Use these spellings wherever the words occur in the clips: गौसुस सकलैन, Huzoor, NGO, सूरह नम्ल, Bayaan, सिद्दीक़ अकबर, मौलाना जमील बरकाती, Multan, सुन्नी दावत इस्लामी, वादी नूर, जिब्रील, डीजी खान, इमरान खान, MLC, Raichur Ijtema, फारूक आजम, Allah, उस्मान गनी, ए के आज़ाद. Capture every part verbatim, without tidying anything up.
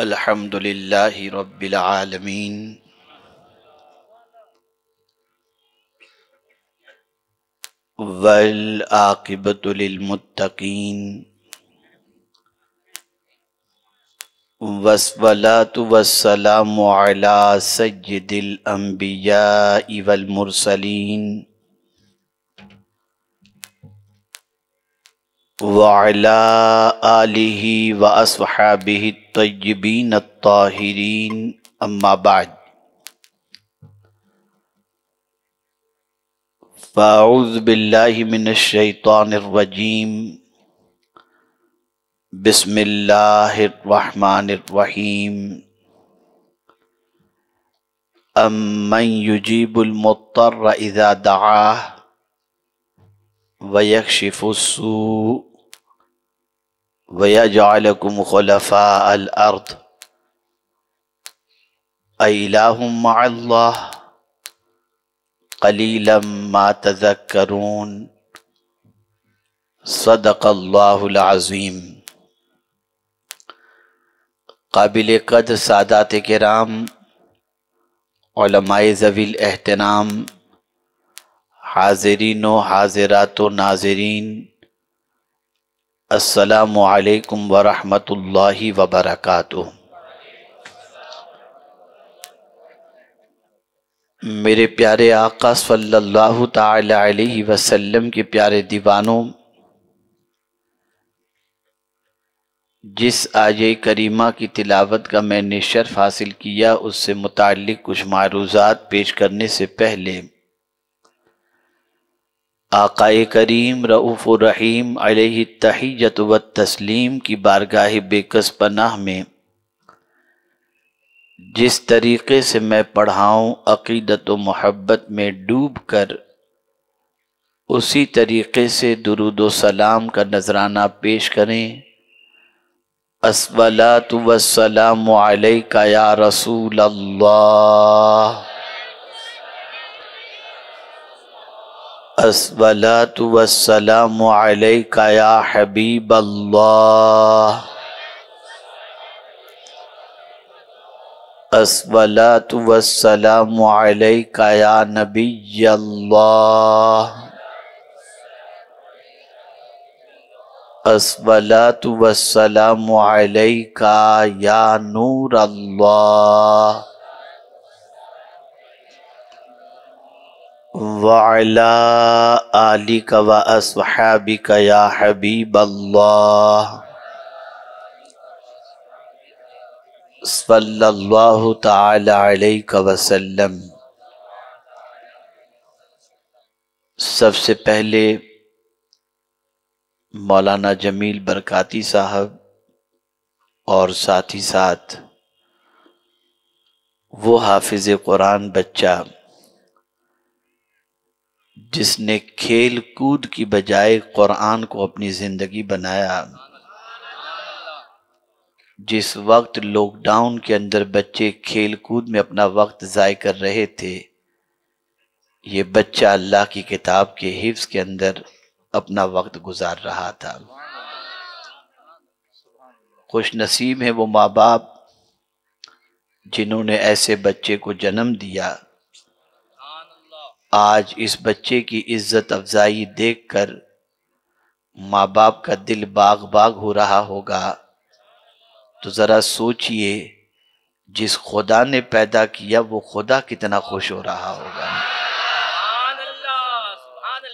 अल्हम्दुलिल्लाहि रब्बिल आलमीन। वल आकिबतु लिल मुत्तकीन। वस्सलातु वस्सलामु अला सय्यिदिल अंबियाइ वल मुरसलीन वअला आलिहि व अस्हाबिहि तय्यिबीन अत्ताहिरीन। अम्मा बाद, फ़ाउज़ बिल्लाहि मिनश शैतानिर रजीम। बिस्मिल्लाहिर रहमानिर रहीम। अम्मन युजीबुल मुत्तर्र इज़ा दआह व यक्शिफुस्सू व यजअलकुम खुलफ़ाअल अर्द। अइलाहुम मअल्लाह क़लीलम मा तज़क्करून। सदक़ल्लाहुल अज़ीम। काबिल कद सादात किराम, उलमाए ज़वील एहतराम, हाज़िरीन व हाज़िरात व नाज़रीन, अस्सलामु अलैकुम व रहमतुल्लाहि व बरकातुहू। मेरे प्यारे आका सल्लल्लाहु ताला अलैहि वसल्लम के प्यारे दीवानों, जिस आये करीमा की तिलावत का मैंने शर्फ हासिल किया, उससे मुताल्लिक़ कुछ मारूज़ात पेश करने से पहले आकाए करीम रऊफ़ रहीम अलैहि तहियत व तस्लीम की बारगाह बेकस पनाह में जिस तरीक़े से मैं पढ़ाऊँ, अक़ीदत व मोहब्बत में डूब कर उसी तरीक़े से दुरूद व सलाम का नजराना पेश करें। अस्सलातु वस्सलामु अलैका या रसूल अल्लाह। अस्सलातु वस्सलामु अलैका या हबीब अल्लाह। अस्सलातु वस्सलामु अलैका या नबी अल्लाह। अस्सलातु वस्सलामु अलैका या नूर अल्लाह। वअला आलिका व अस्हाबिका या हबीब अल्लाह। सल्लल्लाहु ताला अलैका वसल्लम। सबसे पहले मौलाना जमील बरकाती साहब और साथ ही साथ वो हाफिज़ कुरान बच्चा जिसने खेल कूद की बजाय कुरान को अपनी ज़िंदगी बनाया। जिस वक्त लॉकडाउन के अंदर बच्चे खेल कूद में अपना वक्त ज़ाय कर रहे थे, ये बच्चा अल्लाह की किताब के हिफ्ज़ के अंदर अपना वक्त गुजार रहा था। खुश नसीब है वो माँ बाप जिन्होंने ऐसे बच्चे को जन्म दिया। आज इस बच्चे की इज्जत अफजाई देखकर माँ बाप का दिल बाग बाग हो रहा होगा। तो ज़रा सोचिए, जिस खुदा ने पैदा किया वो खुदा कितना खुश हो रहा होगा,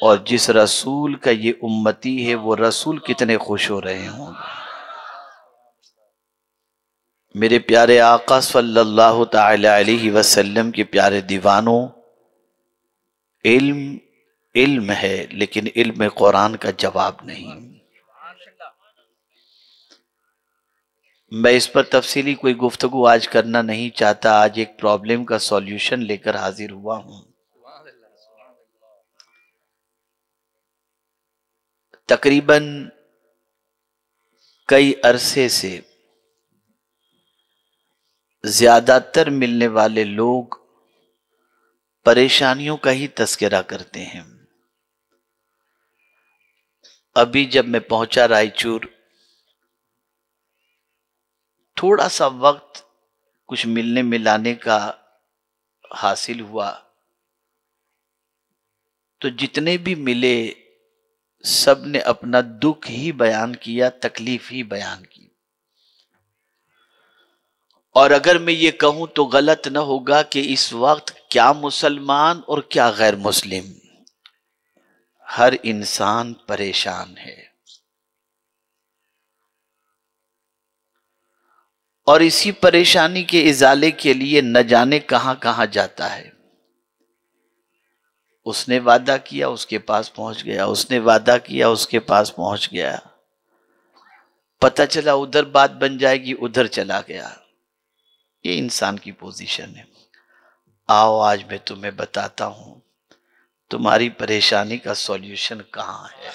और जिस रसूल का ये उम्मती है वो रसूल कितने खुश हो रहे होंगे। मेरे प्यारे आका सल्लल्लाहु ताला अलैहि वसल्लम के प्यारे दीवानों, इल्म इल्म है, लेकिन इल्म कुरान का जवाब नहीं। मैं इस पर तफसीली कोई गुफ्तगू आज करना नहीं चाहता। आज एक प्रॉब्लम का सॉल्यूशन लेकर हाजिर हुआ हूँ। तकरीबन कई अरसे से ज़्यादातर मिलने वाले लोग परेशानियों का ही तस्करा करते हैं। अभी जब मैं पहुंचा रायचूर थोड़ा सा वक्त कुछ मिलने मिलाने का हासिल हुआ, तो जितने भी मिले सब ने अपना दुख ही बयान किया, तकलीफ ही बयान की। और अगर मैं ये कहूं तो गलत न होगा कि इस वक्त क्या मुसलमान और क्या गैर मुस्लिम, हर इंसान परेशान है। और इसी परेशानी के इजाले के लिए न जाने कहां कहां जाता है। उसने वादा किया, उसके पास पहुंच गया, उसने वादा किया, उसके पास पहुंच गया, पता चला उधर बात बन जाएगी, उधर चला गया। ये इंसान की पोजीशन है। आओ आज मैं तुम्हें बताता हूं तुम्हारी परेशानी का सॉल्यूशन कहाँ है।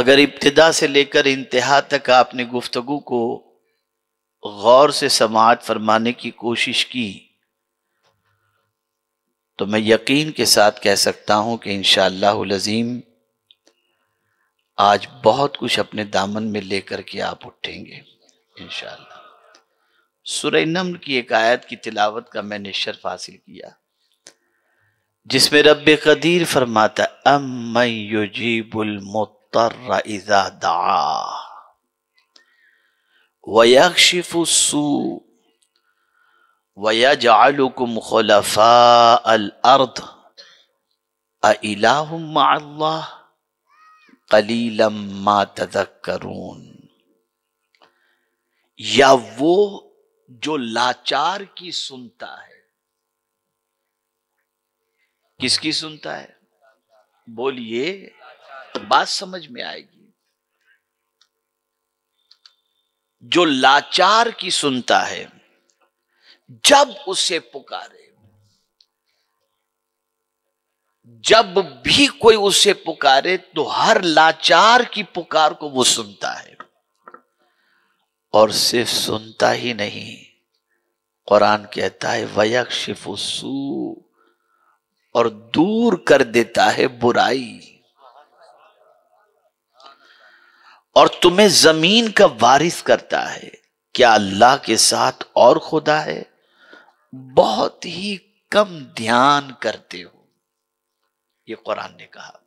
अगर इब्तिदा से लेकर इंतहा तक आपने गुफ्तगू को गौर से समाअत फरमाने की कोशिश की तो मैं यकीन के साथ कह सकता हूं कि इंशाअल्लाहुल अज़ीम आज बहुत कुछ अपने दामन में लेकर के आप उठेंगे इंशाअल्लाह। सूरह नम्ल की एक आयत की तिलावत का मैंने शर्फ हासिल किया जिसमें रब कदीर फरमाता अम्मन युजीबुल मुत्तर्र इज़ा दआ वयक्शिफुस सू वयजअलुकुम खुलफाअल अर्द अ इलाहुम मअल्लाह कलीलम मा तज़क्करून। या वो जो लाचार की सुनता है, किसकी सुनता है? बोलिए, बात समझ में आएगी। जो लाचार की सुनता है जब उसे पुकारे, जब भी कोई उसे पुकारे तो हर लाचार की पुकार को वो सुनता है। और सिर्फ सुनता ही नहीं, कुरान कहता है वयक्शिफुस सू, और दूर कर देता है बुराई। और तुम्हें जमीन का वारिस करता है। क्या अल्लाह के साथ और खुदा है? बहुत ही कम ध्यान करते हो, ये कुरान ने कहा।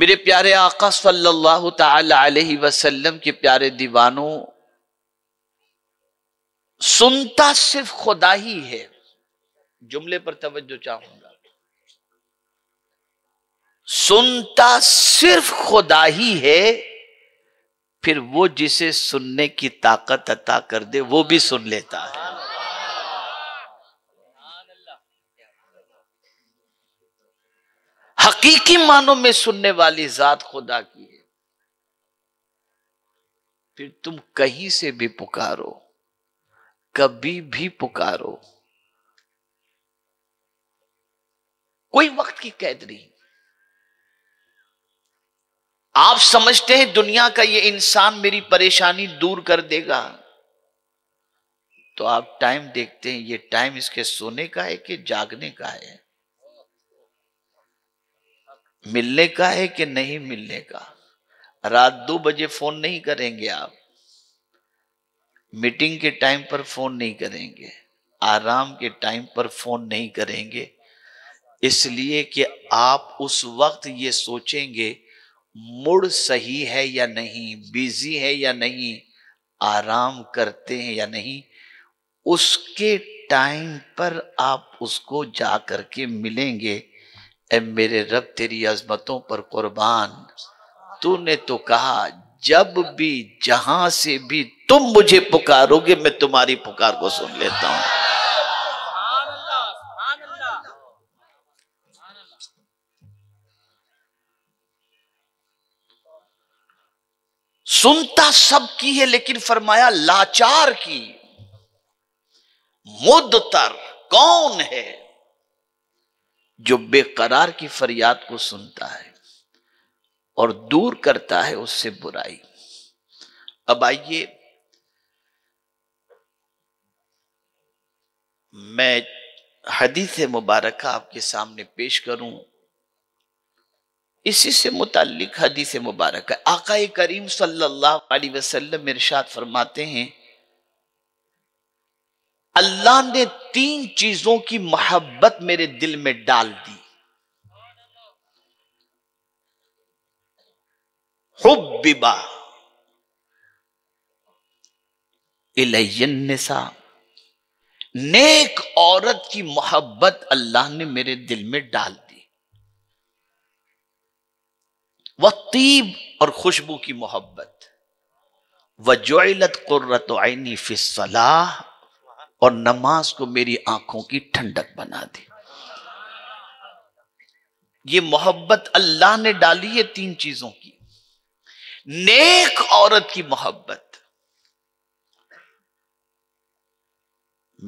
मेरे प्यारे आका सल्लल्लाहु ताला अलैहि वसल्लम के प्यारे दीवानों, सुनता सिर्फ खुदा ही है। जुमले पर तवज्जो चाहूंगा, सुनता सिर्फ खुदा ही है। फिर वो जिसे सुनने की ताकत अता कर दे वो भी सुन लेता है। हकीकी मानों में सुनने वाली जात खुदा की है। फिर तुम कहीं से भी पुकारो, कभी भी पुकारो, कोई वक्त की कैद नहीं। आप समझते हैं दुनिया का ये इंसान मेरी परेशानी दूर कर देगा, तो आप टाइम देखते हैं, ये टाइम इसके सोने का है कि जागने का है, मिलने का है कि नहीं मिलने का। रात दो बजे फोन नहीं करेंगे आप, मीटिंग के टाइम पर फोन नहीं करेंगे, आराम के टाइम पर फोन नहीं करेंगे, इसलिए कि आप उस वक्त ये सोचेंगे मूड सही है या नहीं, बिजी है या नहीं, आराम करते हैं या नहीं। उसके टाइम पर आप उसको जा करके मिलेंगे। ए मेरे रब तेरी अजमतों पर कुर्बान, तूने तो कहा जब भी जहां से भी तुम मुझे पुकारोगे मैं तुम्हारी पुकार को सुन लेता हूं। सुनता सबकी है, लेकिन फरमाया लाचार की। मुद्दतर कौन है? जो बेकरार की फरियाद को सुनता है और दूर करता है उससे बुराई। अब आइए मैं हदीस मुबारक आपके सामने पेश करूं इसी से मुतालिक हदीस मुबारक है। आका करीम सल्लल्लाहु अलैहि वसल्लम इरशाद फरमाते हैं, अल्लाह ने तीन चीजों की मोहब्बत मेरे दिल में डाल दी। हुब्बिबा इलैयन निसा, नेक औरत की मोहब्बत अल्लाह ने मेरे दिल में डाल दी। व तीब, और खुशबू की मोहब्बत। व जुइलत कुर्रतु ऐनी फी सलाह, और नमाज को मेरी आंखों की ठंडक बना दी। ये मोहब्बत अल्लाह ने डाली है तीन चीजों की। नेक औरत की मोहब्बत,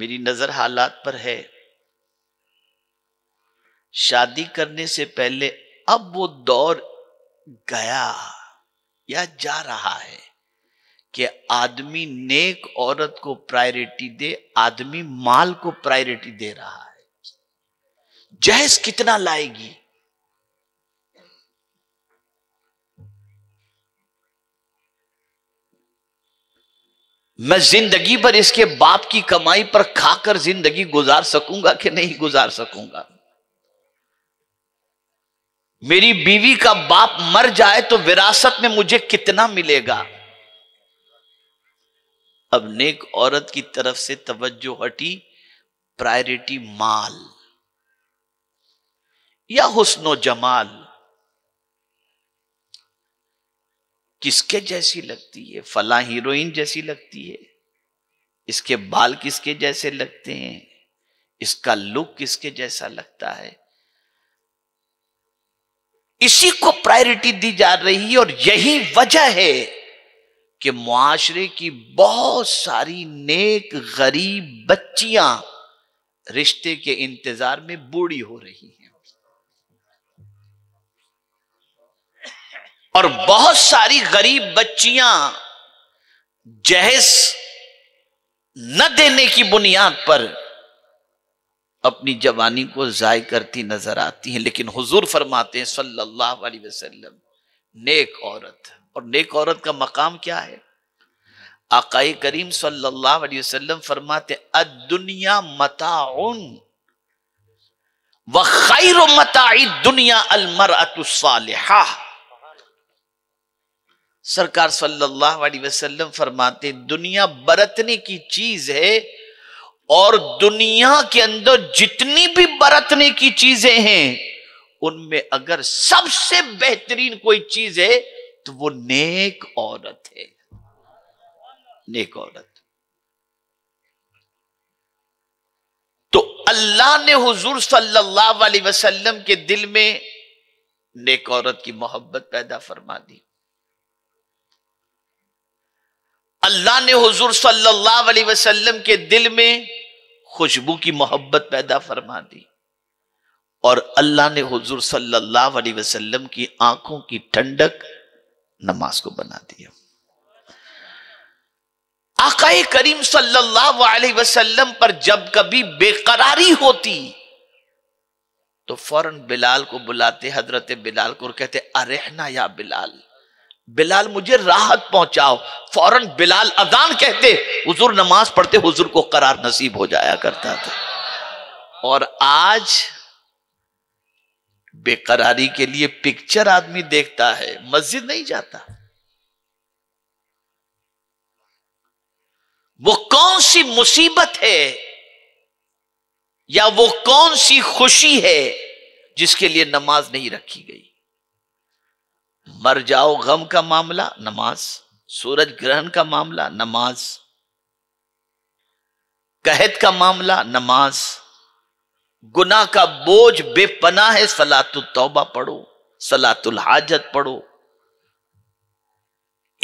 मेरी नजर हालात पर है, शादी करने से पहले अब वो दौर गया या जा रहा है कि आदमी नेक औरत को प्रायोरिटी दे, आदमी माल को प्रायोरिटी दे रहा है। जहेज कितना लाएगी, मैं जिंदगी पर इसके बाप की कमाई पर खाकर जिंदगी गुजार सकूंगा कि नहीं गुजार सकूंगा, मेरी बीवी का बाप मर जाए तो विरासत में मुझे कितना मिलेगा। अब नेक औरत की तरफ से तवज्जो हटी, प्रायोरिटी माल या हुस्नो जमाल। किसके जैसी लगती है, फला हीरोइन जैसी लगती है, इसके बाल किसके जैसे लगते हैं, इसका लुक किसके जैसा लगता है, इसी को प्रायोरिटी दी जा रही है। और यही वजह है कि मुआशरे की बहुत सारी नेक गरीब बच्चियां रिश्ते के इंतजार में बूढ़ी हो रही हैं, और बहुत सारी गरीब बच्चियां जहेज न देने की बुनियाद पर अपनी जवानी को जाय करती नजर आती हैं। लेकिन हुजूर फरमाते हैं सल्लल्लाहु अलैहि वसल्लम, नेक औरत, और नेक औरत का मकाम क्या है। आकाए करीम सल्लल्लाहु अलैहि वसल्लम फरमाते हैं, अद्दुनिया मताउन व खैरु मताई दुनिया अलमरअतु सालिहा। सरकार सल्लल्लाहु अलैहि वसल्लम फरमाते, दुनिया बरतने की चीज है, और दुनिया के अंदर जितनी भी बरतने की चीजें हैं उनमें अगर सबसे बेहतरीन कोई चीज है तो वो नेक औरत है। नेक औरत तो अल्लाह ने हुजूर सल्लल्लाहु अलैहि वसल्लम के दिल में नेक औरत की मोहब्बत पैदा फरमा दी। अल्लाह ने हुजूर सल्लल्लाहु अलैहि वसल्लम के दिल में खुशबू की मोहब्बत पैदा फरमा दी, और अल्लाह ने हुजूर सल्लल्लाहु अलैहि वसल्लम की आंखों की ठंडक नमाज को बना दिया। आकाए करीम सल्लल्लाहु अलैहि वसल्लम पर जब कभी बेकरारी होती तो फौरन बिलाल को बुलाते, हजरत बिलाल को, और कहते अरहना या बिलाल, बिलाल मुझे राहत पहुंचाओ। फौरन बिलाल अजान कहते, हुजूर नमाज पढ़ते, हुजूर को करार नसीब हो जाया करता था। और आज बेकरारी के लिए पिक्चर आदमी देखता है, मस्जिद नहीं जाता। वो कौन सी मुसीबत है या वो कौन सी खुशी है जिसके लिए नमाज नहीं रखी गई। मर जाओ गम का मामला नमाज, सूरज ग्रहण का मामला नमाज, कहत का मामला नमाज, गुनाह का बोझ बेपनाह है, सलातुल तौबा पढ़ो, सलातुल हाजत पढ़ो,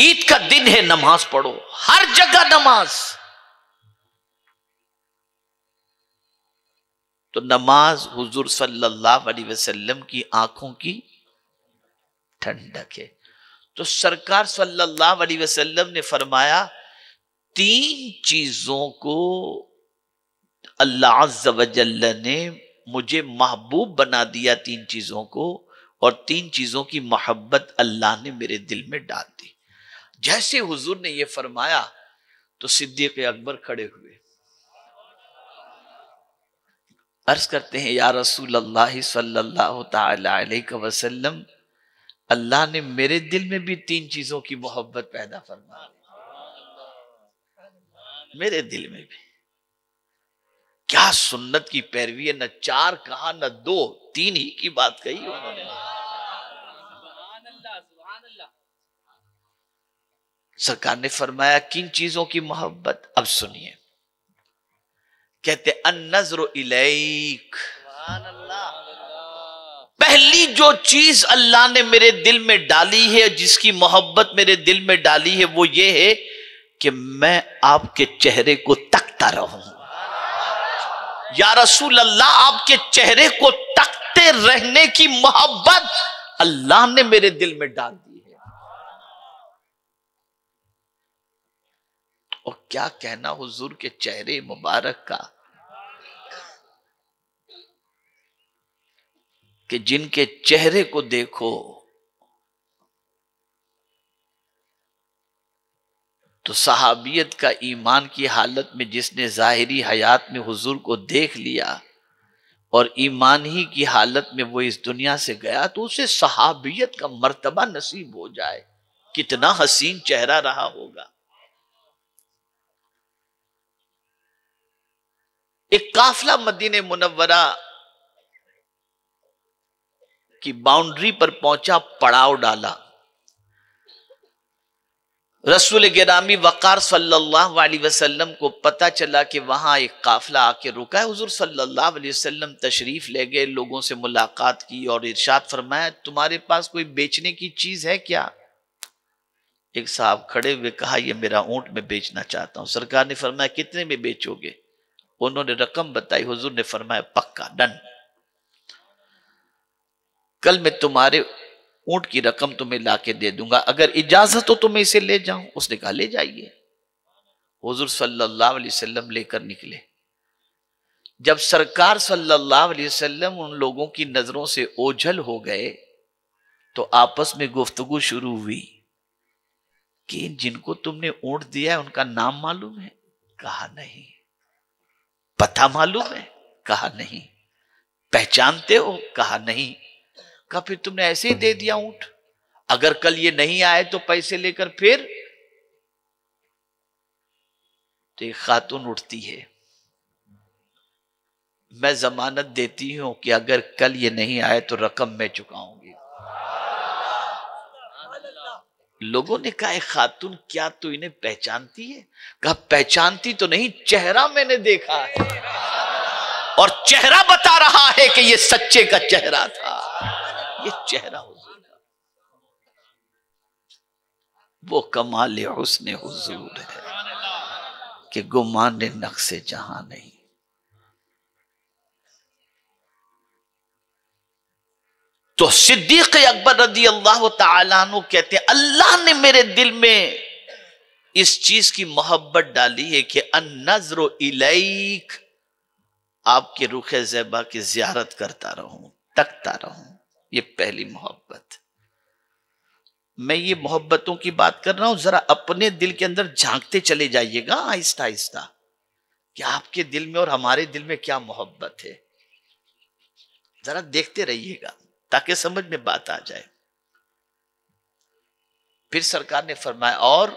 ईद का दिन है नमाज पढ़ो, हर जगह नमाज। तो नमाज हुजूर सल्लल्लाहु अलैहि वसल्लम की आंखों की ठंडक है। तो सरकार सल्लल्लाहु अलैहि वसल्लम ने फरमाया, तीन चीजों को अल्लाह अज़्ज़ा वजल्ल ने मुझे महबूब बना दिया, तीन चीजों को, और तीन चीज़ों की मोहब्बत अल्लाह ने मेरे दिल में डाल दी। जैसे हुजूर ने ये फरमाया तो सिद्दीक़ अकबर खड़े हुए, अर्ज करते हैं, या रसूल अल्लाह सल्लल्लाहु तआला अलैहि वसल्लम, अल्लाह ने मेरे दिल में भी तीन चीज़ों की मोहब्बत पैदा फरमा, मेरे दिल में भी। क्या सुन्नत की पैरवी है, न चार कहा न दो, तीन ही की बात कही उन्होंने। सरकार ने फरमाया किन चीजों की मोहब्बत, अब सुनिए, कहते अन्नज़रु इलैक, पहली जो चीज अल्लाह ने मेरे दिल में डाली है, जिसकी मोहब्बत मेरे दिल में डाली है, वो ये है कि मैं आपके चेहरे को तकता रहूं। या रसूल अल्लाह, आपके चेहरे को तकते रहने की मोहब्बत अल्लाह ने मेरे दिल में डाल दी है। और क्या कहना हुजूर के चेहरे मुबारक का, कि जिनके चेहरे को देखो तो सहाबियत का ईमान की हालत में जिसने ज़ाहिरी हयात में हुजूर को देख लिया और ईमान ही की हालत में वो इस दुनिया से गया, तो उसे सहाबियत का मर्तबा नसीब हो जाए। कितना हसीन चेहरा रहा होगा। एक काफिला मदीने मुनव्वरा की बाउंड्री पर पहुंचा, पड़ाव डाला। रसूल गिरामी वक़ार सल्लल्लाहु अलैहि वसल्लम को पता चला कि वहाँ एक काफ़िला आके रुका है। हुज़ूर सल्लल्लाहु अलैहि वसल्लम तशरीफ़ ले गए, लोगों से मुलाकात की और इरशाद फरमाया, तुम्हारे पास कोई बेचने की चीज़ है क्या? एक साहब खड़े हुए, कहा ये मेरा ऊँट मैं बेचना चाहता हूँ। सरकार ने फरमाया कितने में बेचोगे? उन्होंने रकम बताई। हुज़ूर ने फरमाया पक्का, डन, कल मैं तुम्हारे ऊंट की रकम तुम्हें लाके दे दूंगा, अगर इजाजत हो तो मैं इसे ले जाऊं। उसने कहा ले जाइए। हुजूर सल्लल्लाहु अलैहि वसल्लम लेकर निकले। जब सरकार सल्लल्लाहु अलैहि वसल्लम उन लोगों की नजरों से ओझल हो गए तो आपस में गुफ्तगू शुरू हुई कि जिनको तुमने ऊंट दिया है उनका नाम मालूम है? कहा नहीं। पता मालूम है? कहा नहीं। पहचानते हो? कहा नहीं। का फिर तुमने ऐसे ही दे दिया ऊंट, अगर कल ये नहीं आए तो पैसे लेकर फिर? तो एक खातून उठती है, मैं जमानत देती हूं कि अगर कल ये नहीं आए तो रकम मैं चुकाऊंगी। लोगों ने कहा खातून क्या तू इन्हें पहचानती है? कहा पहचानती तो नहीं, चेहरा मैंने देखा है और चेहरा बता रहा है कि ये सच्चे का चेहरा था। ये चेहरा हुजूर है, वो कमाल हुस्न हुजूर है कि गुमान नक्शे जहां नहीं। तो सिद्दीक़ अकबर रज़ी अल्लाह तआला अन्हु कहते हैं, अल्लाह ने मेरे दिल में इस चीज की मोहब्बत डाली है कि अन्नज़रु इलैक, आपके रुख ज़ैबा की जियारत करता रहूं, तकता रहूं। ये पहली मोहब्बत। मैं ये मोहब्बतों की बात कर रहा हूं, जरा अपने दिल के अंदर झांकते चले जाइएगा आहिस्ता आहिस्ता, कि आपके दिल में और हमारे दिल में क्या मोहब्बत है, जरा देखते रहिएगा ताकि समझ में बात आ जाए। फिर सरकार ने फरमाया, और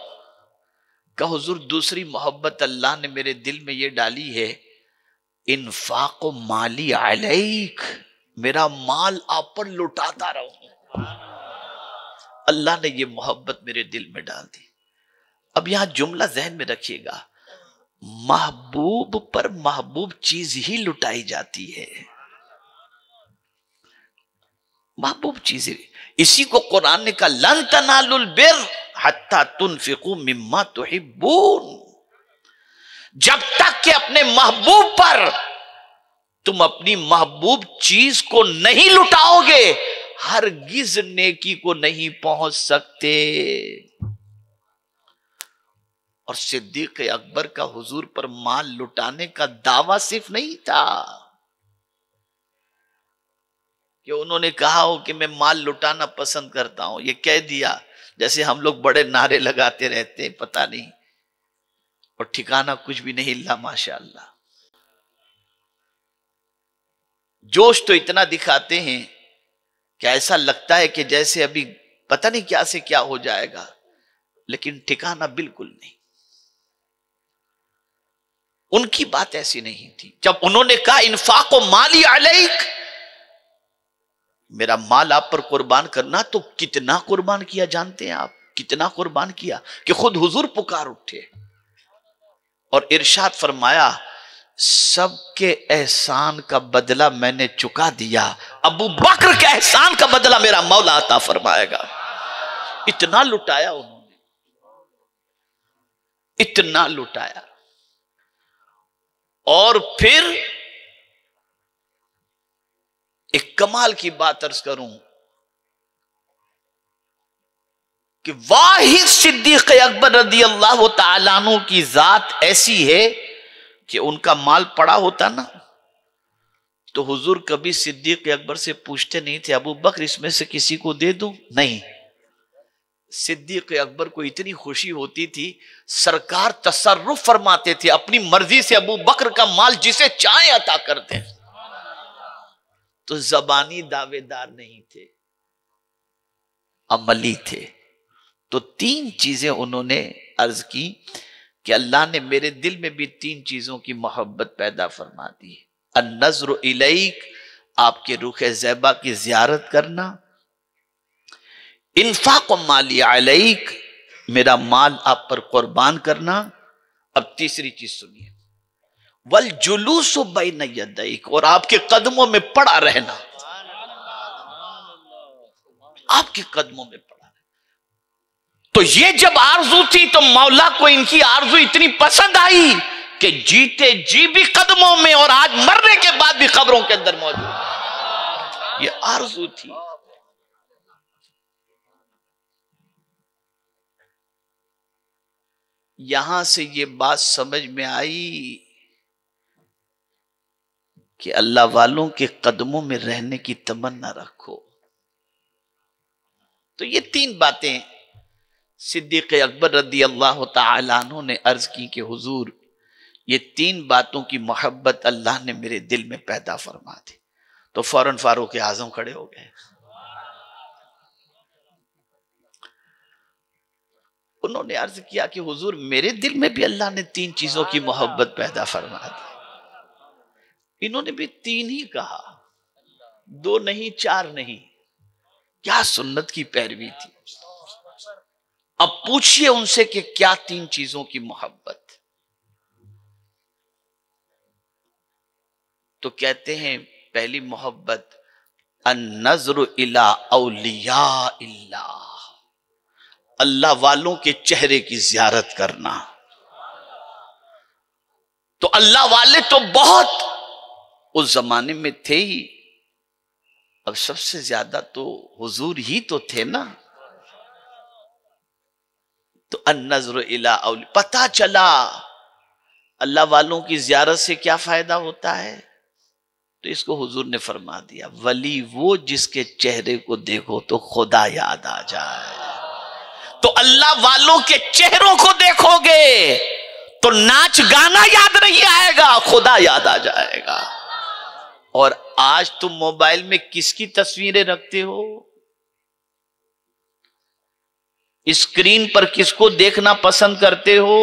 का हुजूर दूसरी मोहब्बत अल्लाह ने मेरे दिल में ये डाली है, इन्फाक़ो माली अलैक, मेरा माल आप पर लुटाता रहूं। अल्लाह ने ये मोहब्बत मेरे दिल में डाल दी। अब यहां जुमला जहन में रखिएगा, महबूब पर महबूब चीज ही लुटाई जाती है। महबूब चीज, इसी को कुरान ने कहा लन तनालुल बिर हत्ता तुनफिकू मिम्मा तुहिब्बून, जब तक कि अपने महबूब पर तुम अपनी महबूब चीज को नहीं लुटाओगे हरगिज नेकी को नहीं पहुंच सकते। और सिद्दीक़ अकबर का हुजूर पर माल लुटाने का दावा सिर्फ नहीं था, कि उन्होंने कहा हो कि मैं माल लुटाना पसंद करता हूं, ये कह दिया। जैसे हम लोग बड़े नारे लगाते रहते हैं, पता नहीं, और ठिकाना कुछ भी नहीं हिला। माशाल्लाह, जोश तो इतना दिखाते हैं कि ऐसा लगता है कि जैसे अभी पता नहीं क्या से क्या हो जाएगा, लेकिन ठिकाना बिल्कुल नहीं। उनकी बात ऐसी नहीं थी। जब उन्होंने कहा इन्फाको माली अलैक, मेरा माल आप पर कुर्बान करना, तो कितना कुर्बान किया जानते हैं आप? कितना कुर्बान किया कि खुद हुजूर पुकार उठे और इरशाद फरमाया, सबके एहसान का बदला मैंने चुका दिया, अबू बकर के एहसान का बदला मेरा मौला अता फरमाएगा। इतना लुटाया उन्होंने, इतना लुटाया। और फिर एक कमाल की बात अर्ज करूं कि वाहिद सिद्दीक अकबर रदी अल्लाह तआला अन्हु की जात ऐसी है कि उनका माल पड़ा होता ना, तो हुजूर कभी सिद्दीक अकबर से पूछते नहीं थे, अबू बकर इसमें से किसी को दे दूं? नहीं, सिद्दीक अकबर को इतनी खुशी होती थी, सरकार तसर्रुफ फरमाते थे, अपनी मर्जी से अबू बकर का माल जिसे चाहे अता करते। तो जबानी दावेदार नहीं थे, अमली थे। तो तीन चीजें उन्होंने अर्ज की कि अल्लाह ने मेरे दिल में भी तीन चीजों की मोहब्बत पैदा फरमा दी। अन्नज़्र इलैक, आपके रुखे ज़ैबा की ज़ियारत करना। इन्फ़ाक़ माली अलैक, मेरा माल आप पर कुर्बान करना। अब तीसरी चीज सुनिए, वल जुलूस बैन यदैक, और आपके कदमों में पड़ा रहना। आपके कदमों में पड़ा। तो ये जब आरजू थी तो मौला को इनकी आरजू इतनी पसंद आई कि जीते जी भी कदमों में और आज मरने के बाद भी कब्रों के अंदर मौजूद, ये आरजू थी। यहां से ये बात समझ में आई कि अल्लाह वालों के कदमों में रहने की तमन्ना रखो। तो ये तीन बातें सिद्दीक अकबर रदी अल्लाह तआला अन्हु ने अर्ज की कि हुजूर, ये तीन बातों की मोहब्बत अल्लाह ने मेरे दिल में पैदा फरमा दी। तो फौरन फारूक आजम खड़े हो गए। उन्होंने अर्ज किया कि हुजूर, मेरे दिल में भी अल्लाह ने तीन चीजों की मोहब्बत पैदा फरमा दी। इन्होंने भी तीन ही कहा, दो नहीं, चार नहीं। क्या सुन्नत की पैरवी थी। अब पूछिए उनसे कि क्या तीन चीजों की मोहब्बत? तो कहते हैं पहली मोहब्बत अन्नज़्र इला औलिया इल्लाह, अल्लाह वालों के चेहरे की ज़ियारत करना। तो अल्लाह वाले तो बहुत उस जमाने में थे ही, अब सबसे ज्यादा तो हुजूर ही तो थे ना। तो अन्नज़्र इला औलिया, पता चला अल्लाह वालों की ज़ियारत से क्या फायदा होता है। तो इसको हुजूर ने फरमा दिया, वली वो जिसके चेहरे को देखो तो खुदा याद आ जाए। तो अल्लाह वालों के चेहरों को देखोगे तो नाच गाना याद नहीं आएगा, खुदा याद आ जाएगा। और आज तुम मोबाइल में किसकी तस्वीरें रखते हो? स्क्रीन पर किसको देखना पसंद करते हो?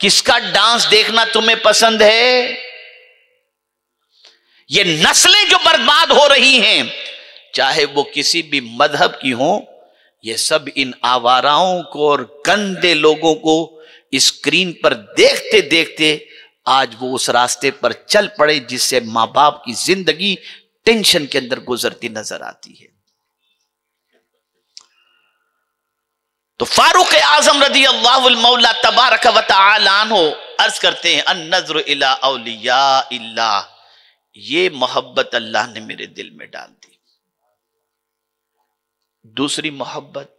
किसका डांस देखना तुम्हें पसंद है? ये नस्लें जो बर्बाद हो रही हैं, चाहे वो किसी भी मजहब की हो, ये सब इन आवाराओं को और गंदे लोगों को स्क्रीन पर देखते देखते आज वो उस रास्ते पर चल पड़े जिससे माँ बाप की जिंदगी टेंशन के अंदर गुजरती नजर आती है। तो फारूक आजम रदी अल्लाहु मौला तबारक व तआला अन्हु अर्ज करते हैं, अन्नज़्र इला औलिया इल्लाह, ये मोहब्बत अल्लाह ने मेरे दिल में डाल दी। दूसरी मोहब्बत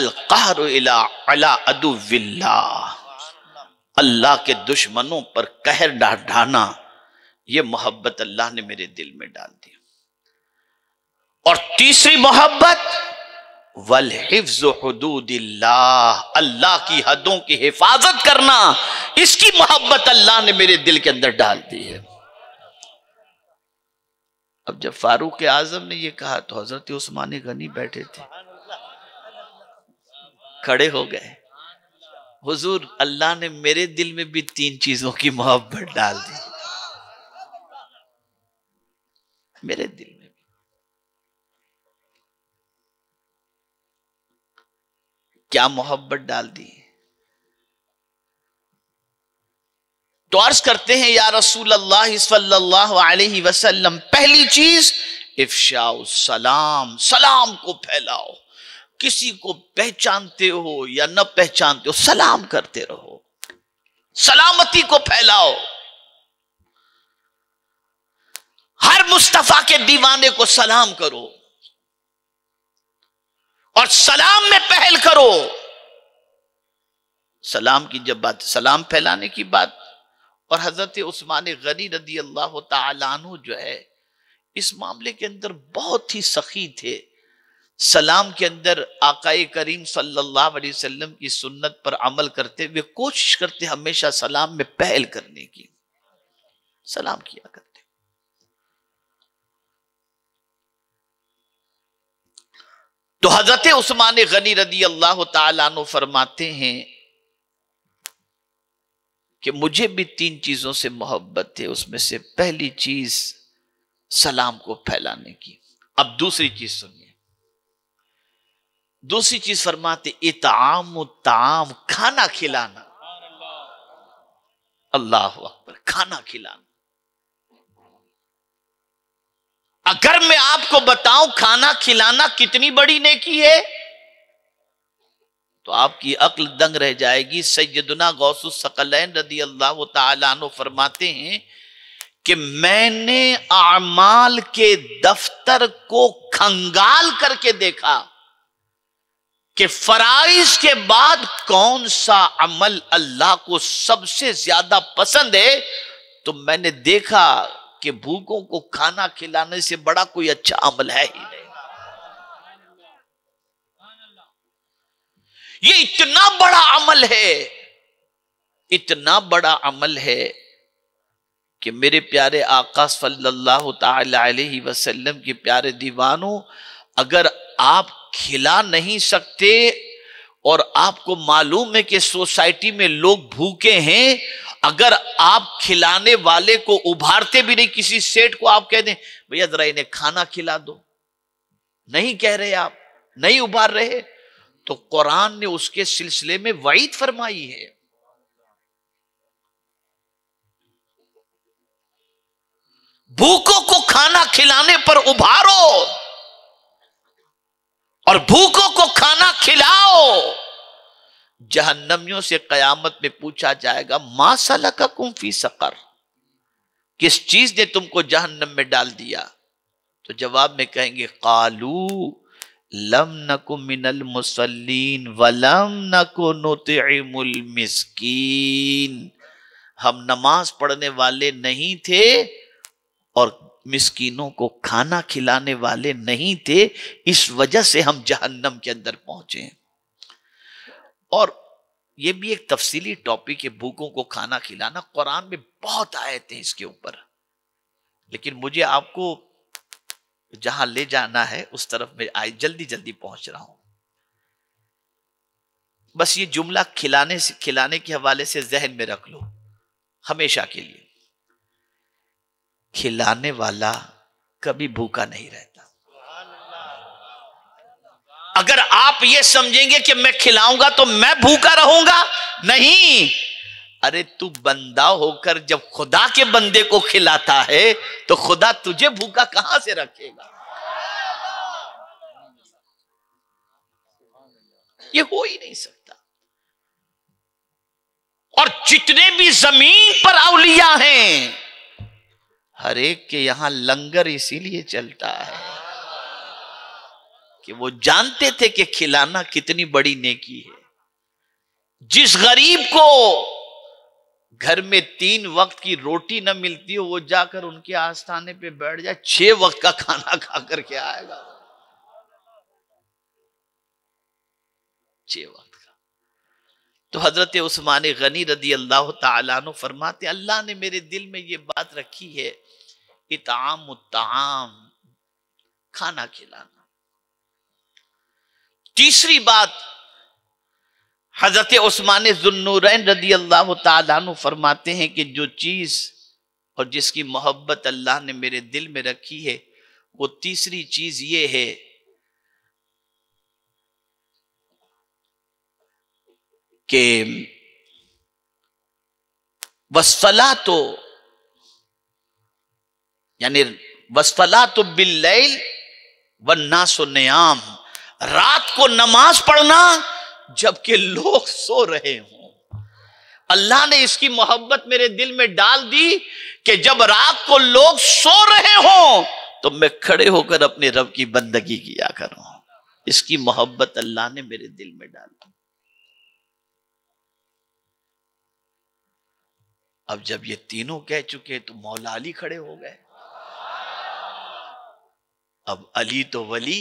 अल कहर इला अला अदुविल्लाह, अल्लाह के दुश्मनों पर कहर ढाना, ये मोहब्बत अल्लाह ने मेरे दिल में डाल दी। और तीसरी मोहब्बत वल हिफ्ज़ हुदूदिल्लाह, अल्लाह की हदों की हिफाजत करना, इसकी मोहब्बत अल्लाह ने मेरे दिल के अंदर डाल दी है। अब जब फारूक आजम ने यह कहा तो हजरत उस्मान गनी बैठे थे, खड़े हो गए, हुजूर अल्लाह ने मेरे दिल में भी तीन चीजों की मोहब्बत डाल दी, मेरे दिल में भी। क्या मोहब्बत डाल दी? तो अर्ज करते हैं या रसूल अल्लाह सल्लल्लाहु अलैहि वसल्लम, पहली चीज इफ्शाउ सलाम, सलाम को फैलाओ, किसी को पहचानते हो या न पहचानते हो सलाम करते रहो, सलामती को फैलाओ। हर मुस्तफा के दीवाने को सलाम करो और सलाम में पहल करो। सलाम की जब बात, सलाम फैलाने की बात, और हजरत उस्मान गनी रदी अल्लाह तआला अन्हु जो है इस मामले के अंदर बहुत ही सखी थे। सलाम के अंदर आकाए करीम सल्लल्लाहु अलैहि वसल्लम की सुन्नत पर अमल करते हुए कोशिश करते हमेशा सलाम में पहल करने की, सलाम किया करते। तो हजरत उस्मान गनी रदी अल्लाह तआला अन्हु फरमाते हैं कि मुझे भी तीन चीजों से मोहब्बत है, उसमें से पहली चीज सलाम को फैलाने की। अब दूसरी चीज सुनिए, दूसरी चीज फरमाते इताम ताम, खाना खिलाना। अल्लाह अकबर, खाना खिलाना। अगर मैं आपको बताऊं खाना खिलाना कितनी बड़ी नेकी है तो आपकी अक्ल दंग रह जाएगी। सैयदना गौसुस सकलैन रदी अल्लाह तआला अन्हु फरमाते हैं कि मैंने आमाल के दफ्तर को खंगाल करके देखा कि फराइज के बाद कौन सा अमल अल्लाह को सबसे ज्यादा पसंद है, तो मैंने देखा कि भूखों को खाना खिलाने से बड़ा कोई अच्छा अमल है ही नहीं। ये इतना बड़ा अमल है, इतना बड़ा अमल है कि मेरे प्यारे आका सल्लल्लाहु ताला अलैहि वसल्लम के प्यारे दीवानों, अगर आप खिला नहीं सकते और आपको मालूम है कि सोसाइटी में लोग भूखे हैं, अगर आप खिलाने वाले को उभारते भी नहीं, किसी सेठ को आप कह दें भैया जरा इन्हें खाना खिला दो, नहीं कह रहे आप, नहीं उभार रहे, तो कुरान ने उसके सिलसिले में वईद फरमाई है। भूखों को खाना खिलाने पर उभारो और भूखों को खाना खिलाओ। जहन्नमियों से कयामत में पूछा जाएगा मा सलकाकुम फी सकर, किस चीज ने तुमको जहन्नम में डाल दिया? तो जवाब में कहेंगे कालू लम नकु मिनल मुसल्लीन वलम नकु नुतिमुल मिस्कीन, हम नमाज पढ़ने वाले नहीं थे और मिस्कीनों को खाना खिलाने वाले नहीं थे, इस वजह से हम जहन्नम के अंदर पहुंचे। और ये भी एक तफसीली टॉपिक है, भूखों को खाना खिलाना, कुरान में बहुत आयतें इसके ऊपर, लेकिन मुझे आपको जहां ले जाना है उस तरफ में आए, जल्दी जल्दी पहुंच रहा हूं। बस ये जुमला खिलाने से, खिलाने के हवाले से जहन में रख लो हमेशा के लिए, खिलाने वाला कभी भूखा नहीं रहता। अगर आप ये समझेंगे कि मैं खिलाऊंगा तो मैं भूखा रहूंगा, नहीं। अरे तू बंदा होकर जब खुदा के बंदे को खिलाता है तो खुदा तुझे भूखा कहां से रखेगा? ये हो ही नहीं सकता। और जितने भी जमीन पर अवलिया हैं हर एक के यहां लंगर इसीलिए चलता है कि वो जानते थे कि खिलाना कितनी बड़ी नेकी है। जिस गरीब को घर में तीन वक्त की रोटी न मिलती हो वो जाकर उनके आस्थाने पे बैठ जाए, छह वक्त का खाना खा करके आएगा, छह वक्त का। तो हजरत उस्मान गनी रदी अल्लाह तआला अन्हु फरमाते, अल्लाह ने मेरे दिल में ये बात रखी है, इताम उत्ताम, खाना खिलाना। तीसरी बात हजरत उस्मान ज़ुन्नूरैन रदी अल्लाह तआला अन्हु फरमाते हैं कि जो चीज और जिसकी मोहब्बत अल्लाह ने मेरे दिल में रखी है वो तीसरी चीज ये है, वस्फला तो यानी वस्फला तो बिल्लैल वन्नासु नियाम, रात को नमाज पढ़ना जबकि लोग सो रहे हों। अल्लाह ने इसकी मोहब्बत मेरे दिल में डाल दी कि जब रात को लोग सो रहे हों तो मैं खड़े होकर अपने रब की बंदगी किया करूं। इसकी मोहब्बत अल्लाह ने मेरे दिल में डाल दी। अब जब ये तीनों कह चुके तो मौला अली खड़े हो गए। अब अली तो वली।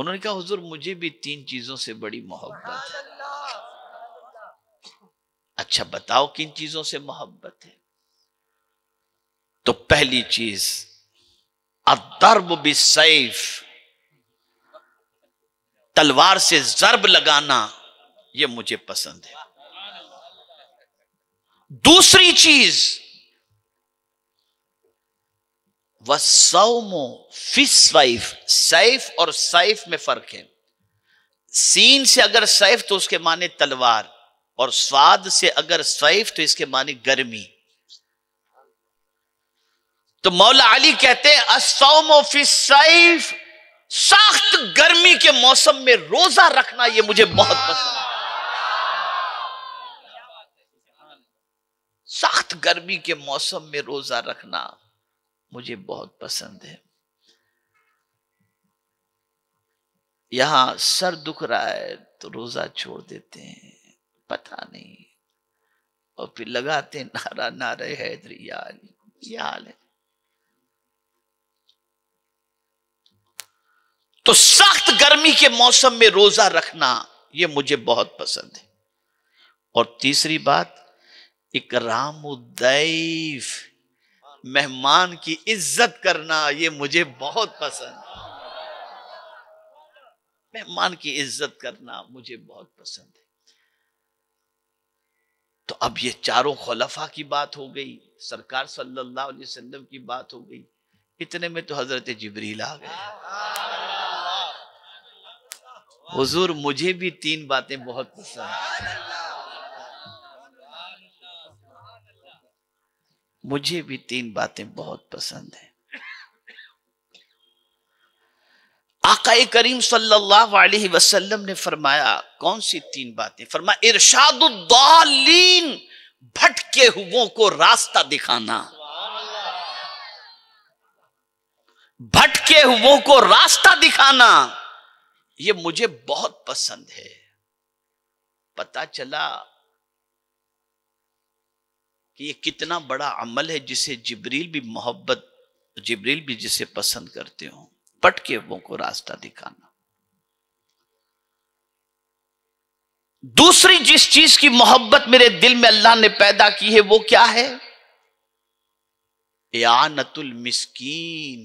उन्होंने कहा हुजूर मुझे भी तीन चीजों से बड़ी मोहब्बत है। अच्छा बताओ किन चीजों से मोहब्बत है? तो पहली चीज अदर्ब बिसैफ, तलवार से जर्ब लगाना, ये मुझे पसंद है। दूसरी चीज वस्सौमो फिस सैफ, सैफ और सैफ में फर्क है। सीन से अगर सैफ तो उसके माने तलवार, और स्वाद से अगर सैफ तो इसके माने गर्मी। तो मौला अली कहते हैं अस्सौमो फिस सैफ, सख्त गर्मी के मौसम में रोजा रखना यह मुझे बहुत पसंद है। सख्त गर्मी के मौसम में रोजा रखना मुझे बहुत पसंद है। यहां सर दुख रहा है तो रोजा छोड़ देते हैं, पता नहीं, और फिर लगाते नारा नारे हैदरी या अली। ये हाल है। तो सख्त गर्मी के मौसम में रोजा रखना यह मुझे बहुत पसंद है। और तीसरी बात इकरामुद्दैफ, मेहमान की इज्जत करना, ये मुझे बहुत पसंद है। मेहमान की इज्जत करना मुझे बहुत पसंद है। तो अब ये चारों खुलफा की बात हो गई, सरकार सल्लल्लाहु अलैहि वसल्लम की बात हो गई। इतने में तो हजरत जिब्रील आ गए, हुजूर मुझे भी तीन बातें बहुत पसंद है, मुझे भी तीन बातें बहुत पसंद हैं। आकाए करीम सल्लल्लाहु अलैहि वसल्लम ने फरमाया कौन सी तीन बातें? फरमाया इरशादुद्दालीन, भटके हुओं को रास्ता दिखाना, भटके हुओं को रास्ता दिखाना ये मुझे बहुत पसंद है। पता चला कि ये कितना बड़ा अमल है जिसे जिब्रील भी मोहब्बत जिब्रील भी जिसे पसंद करते हो, भटके हुओं को रास्ता दिखाना। दूसरी जिस चीज की मोहब्बत मेरे दिल में अल्लाह ने पैदा की है वो क्या है? इआनतुल मिस्कीन,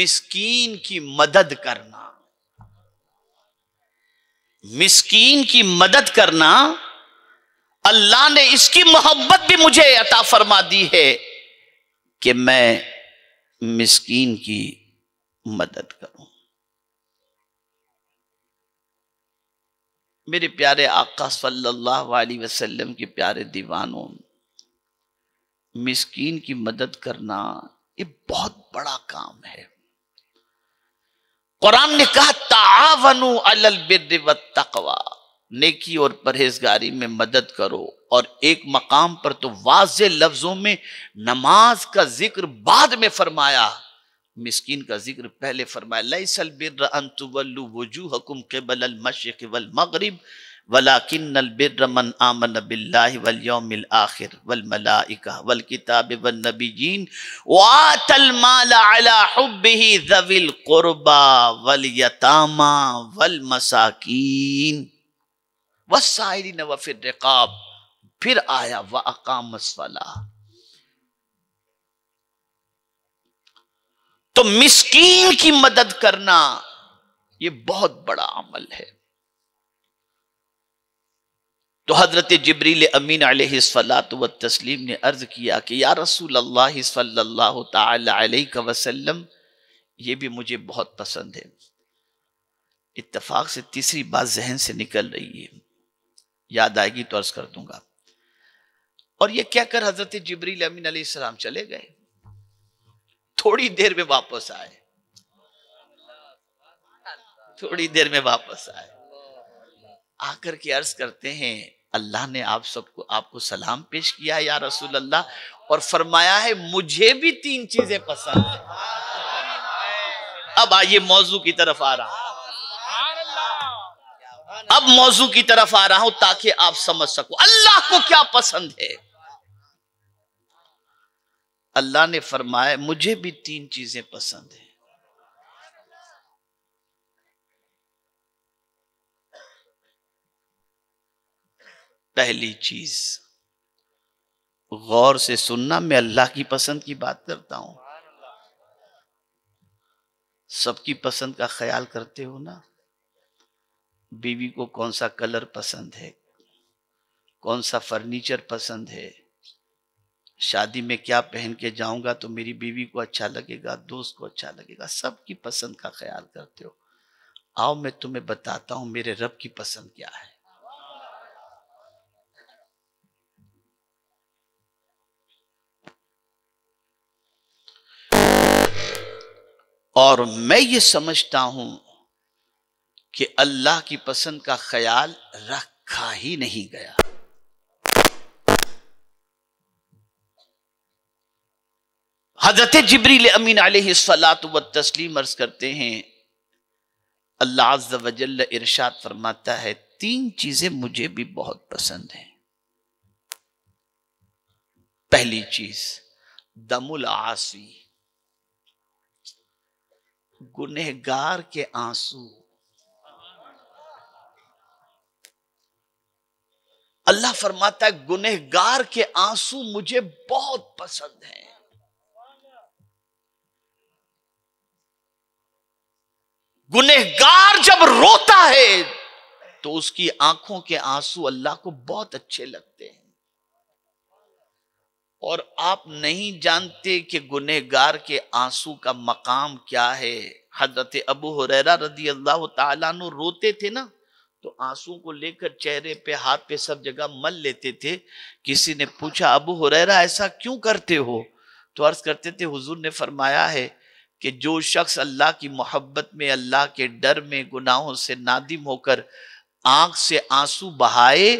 मिस्कीन की मदद करना। मिस्कीन की मदद करना अल्लाह ने इसकी मोहब्बत भी मुझे अता फरमा दी है कि मैं मिस्कीन की मदद करूं। मेरे प्यारे आका सल्लल्लाहु अलैहि वसल्लम के प्यारे दीवानों, मिस्कीन की मदद करना ये बहुत बड़ा काम है। कुरान ने कहा ताआवनु अलल बिर्रि वत्तक्वा, नेकी और परहेजगारी में मदद करो। और एक मकाम पर तो वाज़े लफ्जों में नमाज का जिक्र बाद में फरमाया, मिस्कीन का जिक्र पहले फरमाया। लैसल बिर्र अन तुवल्लू वुजूहकुम क़िबलल मशरिक़ि वल मग़रिब वलाकिन्नल बिर्र मन आमन बिल्लाहि वल यौमिल आखिर वल मलाइका वल किताबि वन नबिय्यीन व आतल माल अला हुब्बिहि ज़विल क़ुरबा वल यतामा वल मसाकीन वस्साइलिन व फिर रिक़ाब। फिर आया व अक़ामस्सलाह। तो मिस्कीन की मदद करना ये बहुत बड़ा अमल है। तो हजरत जिब्रील अमीन अलैहिस्सलातु व तस्लीम ने अर्ज किया कि या रसूल अल्लाह सल्लल्लाहु तआला अलैहि वसल्लम, ये भी मुझे बहुत पसंद है। इत्तफाक से तीसरी बात जहन से निकल रही है, याद आएगी तो अर्ज कर दूंगा। और ये क्या कर हजरत जिब्रील अमीन अलैहिस्सलाम चले गए, थोड़ी देर में वापस आए, थोड़ी देर में वापस आए, आकर के अर्ज करते हैं अल्लाह ने आप सबको आपको सलाम पेश किया है या रसूल अल्लाह, और फरमाया है मुझे भी तीन चीजें पसंद है। अब आइए मौजू की तरफ आ रहा हूं, अब मौजू की तरफ आ रहा हूं ताकि आप समझ सको अल्लाह को क्या पसंद है। अल्लाह ने फरमाया मुझे भी तीन चीजें पसंद है। पहली चीज, गौर से सुनना, मैं अल्लाह की पसंद की बात करता हूं, सबकी पसंद का ख्याल करते हो ना। बीवी को कौन सा कलर पसंद है, कौन सा फर्नीचर पसंद है, शादी में क्या पहन के जाऊंगा तो मेरी बीवी को अच्छा लगेगा, दोस्त को अच्छा लगेगा, सबकी पसंद का ख्याल करते हो। आओ मैं तुम्हें बताता हूं मेरे रब की पसंद क्या है। और मैं ये समझता हूं कि अल्लाह की पसंद का ख्याल रखा ही नहीं गया। हजरत जिब्रील अमीन अलैहिस्सलातु व तस्लीम अर्ज करते हैं, अल्लाह अज़्ज़ा व जल्ल इरशाद फरमाता है तीन चीजें मुझे भी बहुत पसंद हैं। पहली चीज दमुल आसी, गुनहगार के आंसू। अल्लाह फरमाता है गुनहगार के आंसू मुझे बहुत पसंद हैं। गुनहगार जब रोता है तो उसकी आंखों के आंसू अल्लाह को बहुत अच्छे लगते हैं। और आप नहीं जानते कि गुनहगार के आंसू का मकाम क्या है। हजरत अबू हुरैरा रदी अल्लाह ताला अन्हु रोते थे ना, तो आंसू को लेकर चेहरे पे, हाथ पे, सब जगह मल लेते थे। किसी ने पूछा अबू हुरैरा ऐसा क्यों करते हो, तो अर्ज करते थे हुजूर ने फरमाया है कि जो शख्स अल्लाह की मोहब्बत में, अल्लाह के डर में, गुनाहों से नादिम होकर आंख से आंसू बहाए,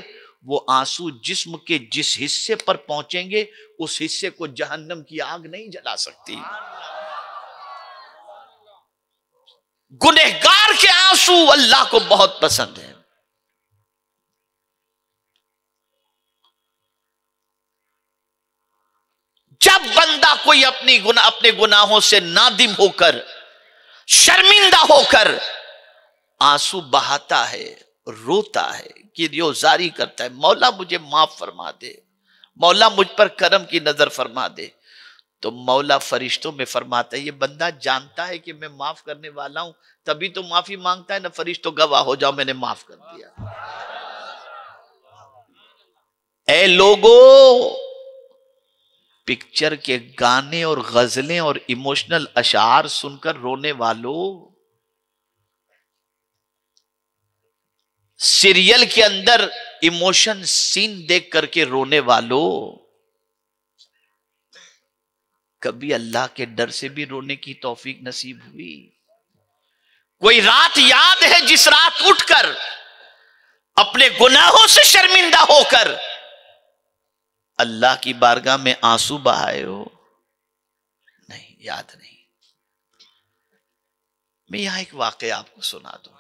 वो आंसू जिस्म के जिस हिस्से पर पहुंचेंगे उस हिस्से को जहन्नम की आग नहीं जला सकती। गुनहगार के आंसू अल्लाह को बहुत पसंद है। जब बंदा कोई अपनी गुना अपने गुनाहों से नादिम होकर, शर्मिंदा होकर आंसू बहाता है, रोता है, कि रोजारी करता है मौला मुझे माफ फरमा दे, मौला मुझ पर करम की नजर फरमा दे, तो मौला फरिश्तों में फरमाता है ये बंदा जानता है कि मैं माफ करने वाला हूं, तभी तो माफी मांगता है ना। फरिश्तों गवाह हो जाओ मैंने माफ कर दिया। ऐ लोगों, पिक्चर के गाने और गजलें और इमोशनल अशार सुनकर रोने वालों, सीरियल के अंदर इमोशन सीन देख करके रोने वालों, कभी अल्लाह के डर से भी रोने की तौफीक नसीब हुई? कोई रात याद है जिस रात उठकर अपने गुनाहों से शर्मिंदा होकर अल्लाह की बारगाह में आंसू बहाए हो? नहीं, याद नहीं। मैं यहां एक वाकया आपको सुना दूं।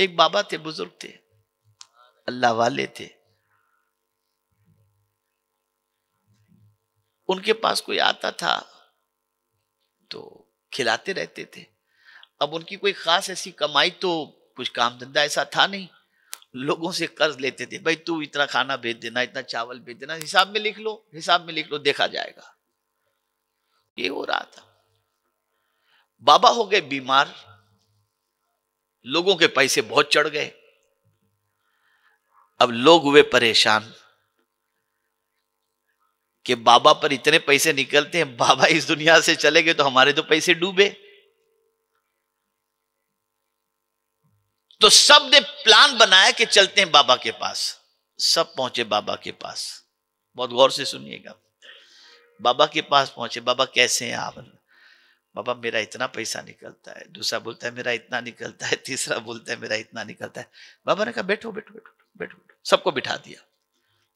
एक बाबा थे, बुजुर्ग थे, अल्लाह वाले थे। उनके पास कोई आता था तो खिलाते रहते थे। अब उनकी कोई खास ऐसी कमाई तो कुछ काम धंधा ऐसा था नहीं, लोगों से कर्ज लेते थे, भाई तू इतना खाना भेज देना, इतना चावल भेज देना, हिसाब में लिख लो, हिसाब में लिख लो, देखा जाएगा। ये हो रहा था। बाबा हो गए बीमार, लोगों के पैसे बहुत चढ़ गए, अब लोग हुए परेशान कि बाबा पर इतने पैसे निकलते हैं, बाबा इस दुनिया से चले गए तो हमारे तो पैसे डूबे। तो सब ने प्लान बनाया कि चलते हैं बाबा के पास। सब पहुंचे बाबा के पास, बहुत गौर से सुनिएगा। बाबा के पास पहुंचे, बाबा कैसे हैं आप? बाबा मेरा इतना पैसा निकलता है। दूसरा बोलता है मेरा इतना निकलता है, तीसरा बोलता है मेरा इतना निकलता है। बाबा ने कहा बैठो बैठो बैठो बैठो, सबको बिठा दिया,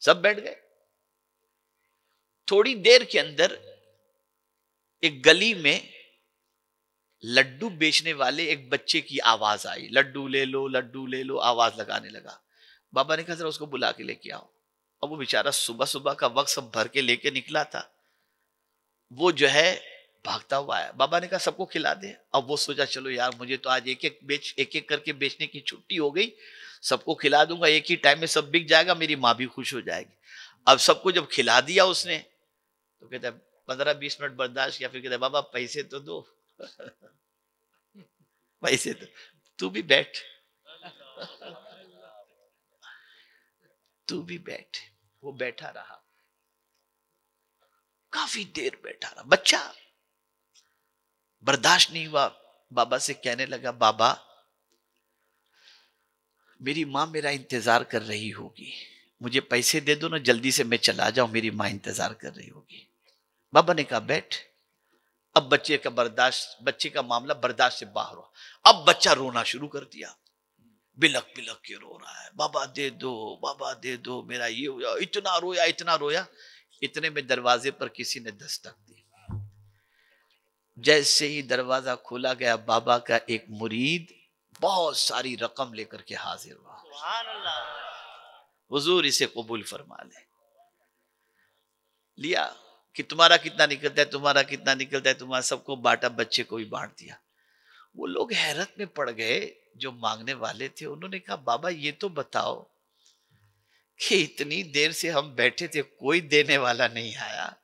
सब बैठ गए। थोड़ी देर के अंदर एक गली में लड्डू बेचने वाले एक बच्चे की आवाज आई, लड्डू ले लो, लड्डू ले लो, आवाज लगाने लगा। बाबा ने कहा जरा उसको बुला के लेके आओ। अब वो बेचारा सुबह सुबह का वक्त सब भर के लेके निकला था, वो जो है भागता हुआ आया। बाबा ने कहा सबको खिला दे। अब वो सोचा चलो यार मुझे तो आज एक एक बेच एक एक करके बेचने की छुट्टी हो गई, सबको खिला दूंगा, एक ही टाइम में सब बिक जाएगा, मेरी माँ भी खुश हो जाएगी। अब सबको जब खिला दिया उसने तो कहता है पंद्रह बीस मिनट बर्दाश्त किया, फिर कहता है बाबा पैसे तो दो, पैसे तो, तू भी बैठ तू भी बैठ। वो बैठा रहा, काफी देर बैठा रहा, बच्चा बर्दाश्त नहीं हुआ, बाबा से कहने लगा बाबा मेरी माँ मेरा इंतजार कर रही होगी, मुझे पैसे दे दो ना, जल्दी से मैं चला जाऊं, मेरी माँ इंतजार कर रही होगी। बाबा ने कहा बैठ। अब बच्चे का बर्दाश्त, बच्चे का मामला बर्दाश्त से बाहर हुआ। अब बच्चा रोना शुरू कर दिया, बिलक बिलक के रो रहा है, बाबा दे दो, बाबा दे दो, मेरा ये हो गया। इतना रोया इतना रोया, इतने में दरवाजे पर किसी ने दस्तक दी। जैसे ही दरवाजा खोला गया, बाबा का एक मुरीद बहुत सारी रकम लेकर के हाजिर हुआ। सुभान अल्लाह, हुजूर इसे कबूल फरमा ले। लिया कि तुम्हारा कितना निकलता है, तुम्हारा कितना निकलता है, तुम्हारा, सबको बांटा, बच्चे को भी बांट दिया। वो लोग हैरत में पड़ गए जो मांगने वाले थे। उन्होंने कहा बाबा ये तो बताओ कि इतनी देर से हम बैठे थे, कोई देने वाला नहीं आया,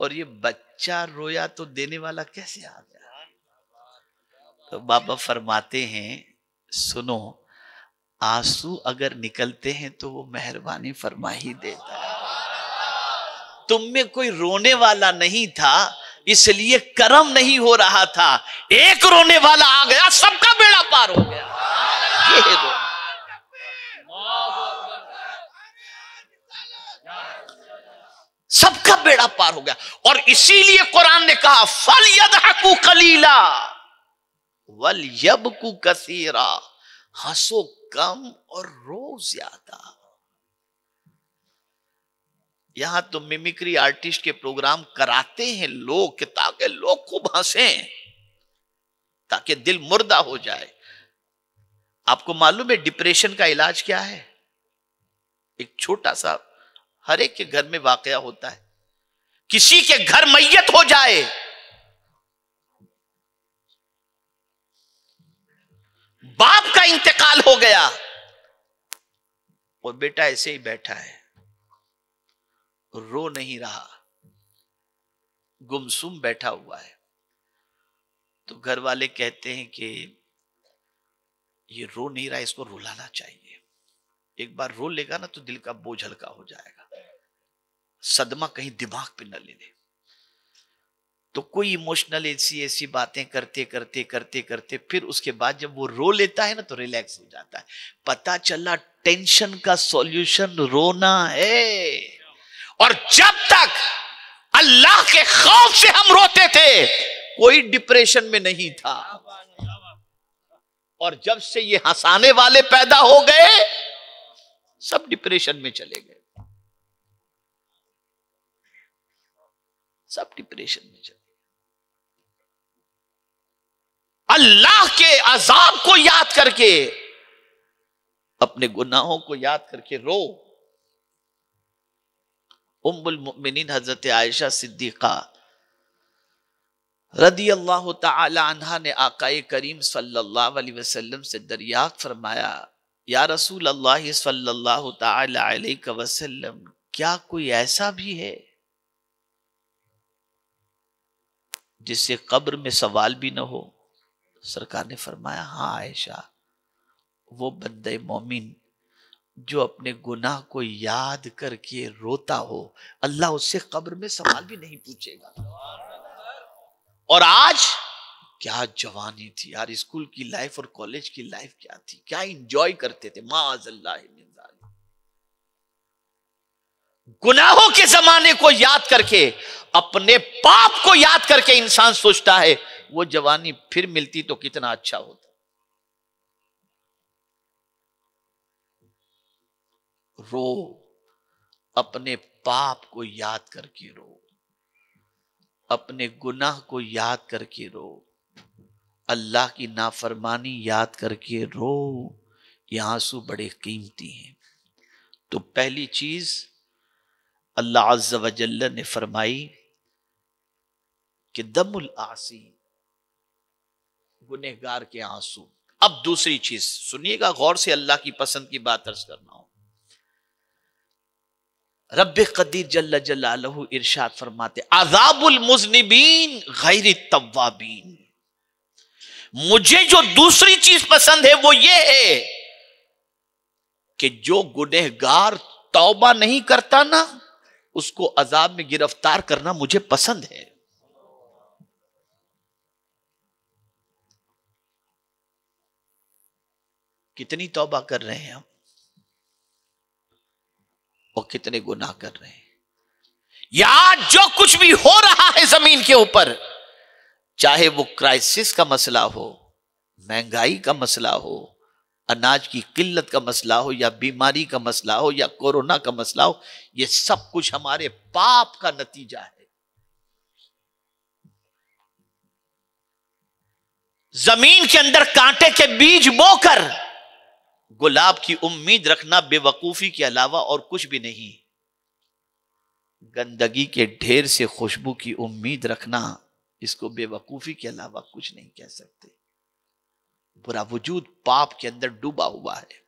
और ये बच्चा रोया तो देने वाला कैसे आ गया? तो बाबा फरमाते हैं सुनो, आंसू अगर निकलते हैं तो वो मेहरबानी फरमा ही देता है। तुम में कोई रोने वाला नहीं था, इसलिए करम नहीं हो रहा था। एक रोने वाला आ गया, सबका बेड़ा पार हो गया। ये सबका बेड़ा पार हो गया। और इसीलिए कुरान ने कहा फलयदहकू कलीला वलयबकू कसीरा, हंसो कम और रो ज्यादा। यहां तो मिमिक्री आर्टिस्ट के प्रोग्राम कराते हैं लोग, ताकि लोग खूब हंसे, ताकि दिल मुर्दा हो जाए। आपको मालूम है डिप्रेशन का इलाज क्या है? एक छोटा सा, हर एक के घर में वाकया होता है, किसी के घर मैयत हो जाए, बाप का इंतकाल हो गया और बेटा ऐसे ही बैठा है, रो नहीं रहा, गुमसुम बैठा हुआ है। तो घर वाले कहते हैं कि ये रो नहीं रहा, इसको रुलाना चाहिए, एक बार रो लेगा ना तो दिल का बोझ हल्का हो जाएगा, सदमा कहीं दिमाग पे न ले ले। तो कोई इमोशनल ऐसी ऐसी बातें करते करते करते करते फिर उसके बाद जब वो रो लेता है ना तो रिलैक्स हो जाता है। पता चला टेंशन का सॉल्यूशन रोना है। और जब तक अल्लाह के खौफ से हम रोते थे कोई डिप्रेशन में नहीं था, और जब से ये हंसाने वाले पैदा हो गए सब डिप्रेशन में चले गए, सब डिप्रेशन में चले गए। अल्लाह के अजाब को याद करके, अपने गुनाहों को याद करके रो। उम्मुल मुमिनीन हजरत आयशा सिद्दीका रदी अल्लाह तआला अन्हा ने आकाए करीम सल्लल्लाहु अलैहि वसल्लम से दरियाफ्त फरमाया, या रसूल अल्लाह सल्लल्लाहु तआला अलैहि वसल्लम, क्या कोई ऐसा भी है जिससे कब्र में सवाल भी न हो? सरकार ने फरमाया, हाँ आयशा, वो बंदे मोमिन जो अपने गुनाह को याद करके रोता हो, अल्लाह उससे कब्र में सवाल भी नहीं पूछेगा। और आज क्या जवानी थी यार, स्कूल की लाइफ और कॉलेज की लाइफ क्या थी, क्या एंजॉय करते थे। माअज़ल्लाह, गुनाहों के जमाने को याद करके, अपने पाप को याद करके इंसान सोचता है वो जवानी फिर मिलती तो कितना अच्छा होता। रो, अपने पाप को याद करके रो, अपने गुनाह को याद करके रो, अल्लाह की नाफरमानी याद करके रो। ये आंसू बड़े कीमती हैं। तो पहली चीज अल्लाह अज़्ज़ा व जल्ल ने फरमाई कि दमुल आसी, गुनहगार के आंसू। अब दूसरी चीज सुनिएगा गौर से, अल्लाह की पसंद की बात अर्ज करना हो। रब्बे कदीर जल्ला जलालहु इरशाद फरमाते, अज़ाबुल मुज़निबीन गैर तव्वाबीन। मुझे जो दूसरी चीज पसंद है वो ये है कि जो गुनहगार तौबा नहीं करता ना, उसको अजाब में गिरफ्तार करना मुझे पसंद है। कितनी तौबा कर रहे हैं हम और कितने गुनाह कर रहे हैं। यार जो कुछ भी हो रहा है जमीन के ऊपर, चाहे वो क्राइसिस का मसला हो, महंगाई का मसला हो, अनाज की किल्लत का मसला हो, या बीमारी का मसला हो, या कोरोना का मसला हो, ये सब कुछ हमारे पाप का नतीजा है। जमीन के अंदर कांटे के बीज बोकर गुलाब की उम्मीद रखना बेवकूफी के अलावा और कुछ भी नहीं। गंदगी के ढेर से खुशबू की उम्मीद रखना, इसको बेवकूफी के अलावा कुछ नहीं कह सकते। पूरा वजूद पाप के अंदर डूबा हुआ है।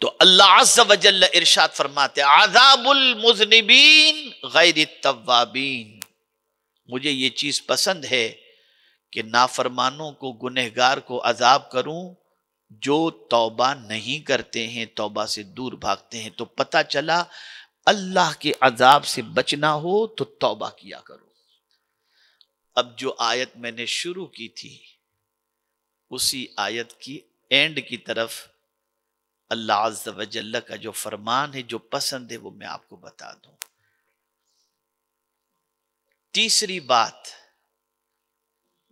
तो अल्लाह अज़्ज़ा व जल्ल इरशाद फरमाते, अज़ाबुल मुज़निबीन गैर तव्वाबीन। मुझे ये चीज पसंद है कि नाफरमानों को, गुनहगार को अजाब करूं जो तौबा नहीं करते हैं, तौबा से दूर भागते हैं। तो पता चला अल्लाह के अजाब से बचना हो तो तौबा किया करो। अब जो आयत मैंने शुरू की थी, उसी आयत की एंड की तरफ अल्लाह अज़्ज़ा व जल्ल का जो फरमान है, जो पसंद है, वो मैं आपको बता दूं। तीसरी बात,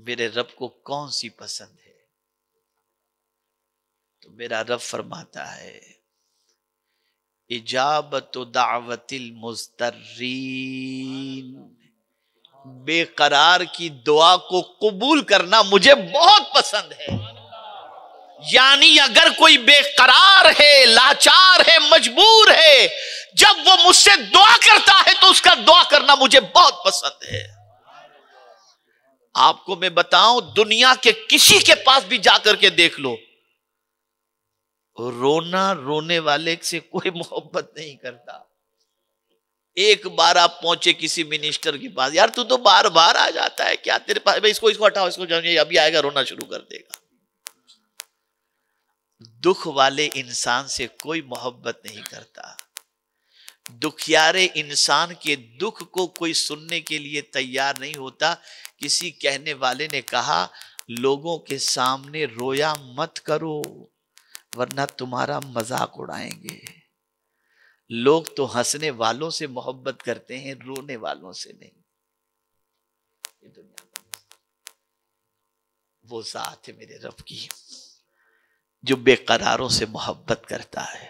मेरे रब को कौन सी पसंद है? तो मेरा रब फरमाता है, इजाबतु दावतिल मुस्तर्रीन, बेकरार की दुआ को कबूल करना मुझे बहुत पसंद है। यानी अगर कोई बेकरार है, लाचार है, मजबूर है, जब वो मुझसे दुआ करता है तो उसका दुआ करना मुझे बहुत पसंद है। आपको मैं बताऊं, दुनिया के किसी के पास भी जाकर के देख लो, रोना रोने वाले से कोई मोहब्बत नहीं करता। एक बार आप पहुंचे किसी मिनिस्टर के पास, यार तू तो बार बार आ जाता है, क्या तेरे पास भाई, इसको इसको हटाओ, इसको जाओ, अभी आएगा रोना शुरू कर देगा। दुख वाले इंसान से कोई मोहब्बत नहीं करता। दुखियारे इंसान के दुख को कोई सुनने के लिए तैयार नहीं होता। किसी कहने वाले ने कहा, लोगों के सामने रोया मत करो वरना तुम्हारा मजाक उड़ाएंगे। लोग तो हंसने वालों से मोहब्बत करते हैं, रोने वालों से नहीं। वो जात है मेरे रब की जो बेकरारों से मोहब्बत करता है।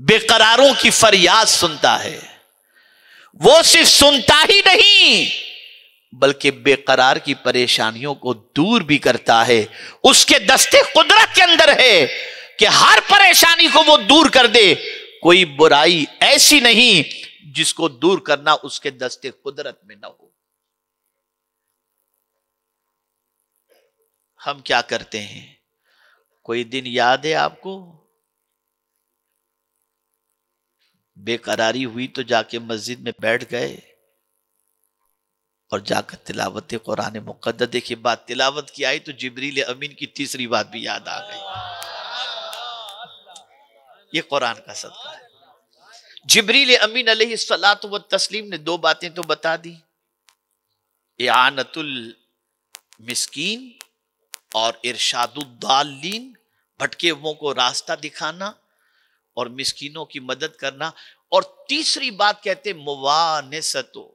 बेकरारों की फरियाद सुनता है। वो सिर्फ सुनता ही नहीं बल्कि बेकरार की परेशानियों को दूर भी करता है। उसके दस्ते कुदरत के अंदर है कि हर परेशानी को वो दूर कर दे। कोई बुराई ऐसी नहीं जिसको दूर करना उसके दस्ते कुदरत में ना हो। हम क्या करते हैं, कोई दिन याद है आपको बेकरारी हुई तो जाके मस्जिद में बैठ गए और जाकर तिलावत कुरान मुकद्दस, देखिए बात तिलावत की आई तो जिब्रील अमीन की तीसरी बात भी याद आ गई। ये कुरान का सदका है। जिब्रील अमीन अलैहिस्सलातु व तस्लीम ने दो बातें तो बता दी, इआनतुल मिस्कीन और इरशादुद्दालीन, भटके हुओं को रास्ता दिखाना और मिस्कीनों की मदद करना। और तीसरी बात कहते मुवानसतो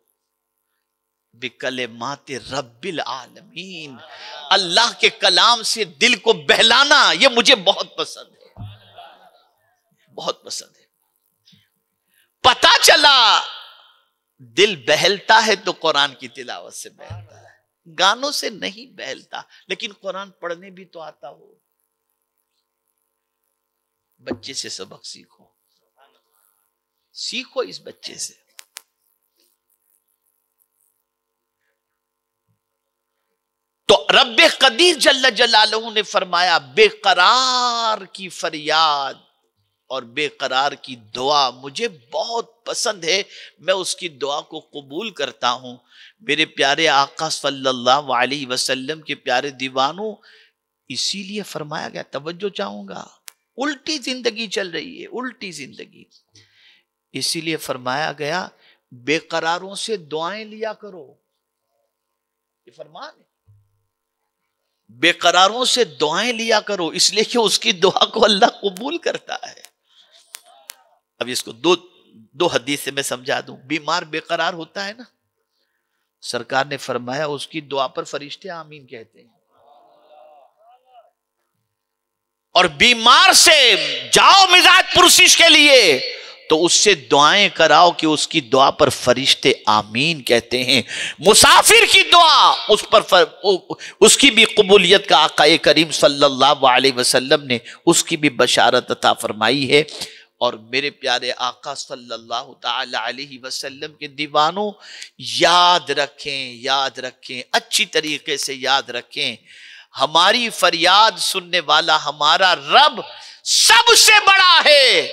बिकलिमात रब्बिल आलमीन, अल्लाह के कलाम से दिल को बहलाना। ये मुझे बहुत पसंद है, बहुत पसंद है। पता चला दिल बहलता है तो कुरान की तिलावत से बहलता है, गानों से नहीं बहलता। लेकिन कुरान पढ़ने भी तो आता हो, बच्चे से सबक सीखो, सीखो इस बच्चे से। तो रब्बे कदीर जल्ल जलालहू ने फरमाया बेकरार की फरियाद और बेकरार की दुआ मुझे बहुत पसंद है, मैं उसकी दुआ को कबूल करता हूं। मेरे प्यारे आका सल्लल्लाहु अलैहि वसल्लम के प्यारे दीवानों, इसीलिए फरमाया गया, तवज्जो चाहूंगा, उल्टी जिंदगी चल रही है, उल्टी जिंदगी, इसीलिए फरमाया गया बेकरारों से दुआएं लिया करो। ये फरमान है, बेकरारों से दुआएं लिया करो, इसलिए कि उसकी दुआ को अल्लाह कबूल करता है। अब इसको दो दो हदीस से मैं समझा दूं। बीमार बेकरार होता है ना, सरकार ने फरमाया उसकी दुआ पर फरिश्ते आमीन कहते हैं। और बीमार से जाओ मिजाज पुरसिश के लिए तो उससे दुआएं कराओ कि उसकी दुआ पर फरिश्ते आमीन कहते हैं। मुसाफिर की दुआ उस पर फर, उसकी भी कबूलियत का आकाए करीम सल्लल्लाहु अलैहि वसल्लम ने उसकी भी बशारत अता फरमाई है। और मेरे प्यारे आका सल्लल्लाहु ताला अलैहि वसल्लम के दीवानों, याद रखें, याद रखें, अच्छी तरीके से याद रखें, हमारी फरियाद सुनने वाला हमारा रब सबसे बड़ा है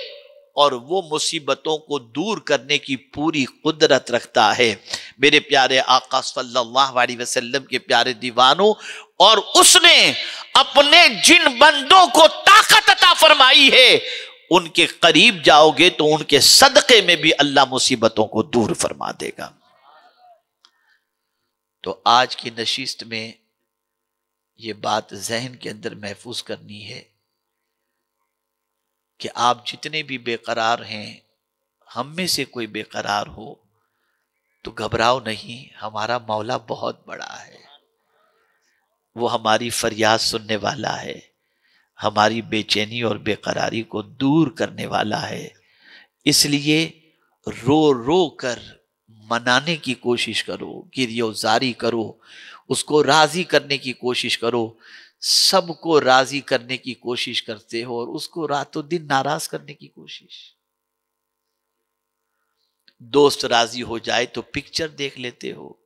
और वो मुसीबतों को दूर करने की पूरी कुदरत रखता है। मेरे प्यारे आका सल्लल्लाहु अलैहि वसल्लम के प्यारे दीवानों, और उसने अपने जिन बंदों को ताकत अता फरमाई है उनके करीब जाओगे तो उनके सदक़े में भी अल्लाह मुसीबतों को दूर फरमा देगा। तो आज की नशिस्त में ये बात जहन के अंदर महफूज करनी है कि आप जितने भी बेकरार हैं, हम में से कोई बेकरार हो तो घबराओ नहीं, हमारा मौला बहुत बड़ा है, वो हमारी फरियाद सुनने वाला है, हमारी बेचैनी और बेकरारी को दूर करने वाला है। इसलिए रो रो कर मनाने की कोशिश करो, गिरियोजारी करो, उसको राज़ी करने की कोशिश करो। सबको राज़ी करने की कोशिश करते हो और उसको रातों दिन नाराज करने की कोशिश। दोस्त राज़ी हो जाए तो पिक्चर देख लेते हो,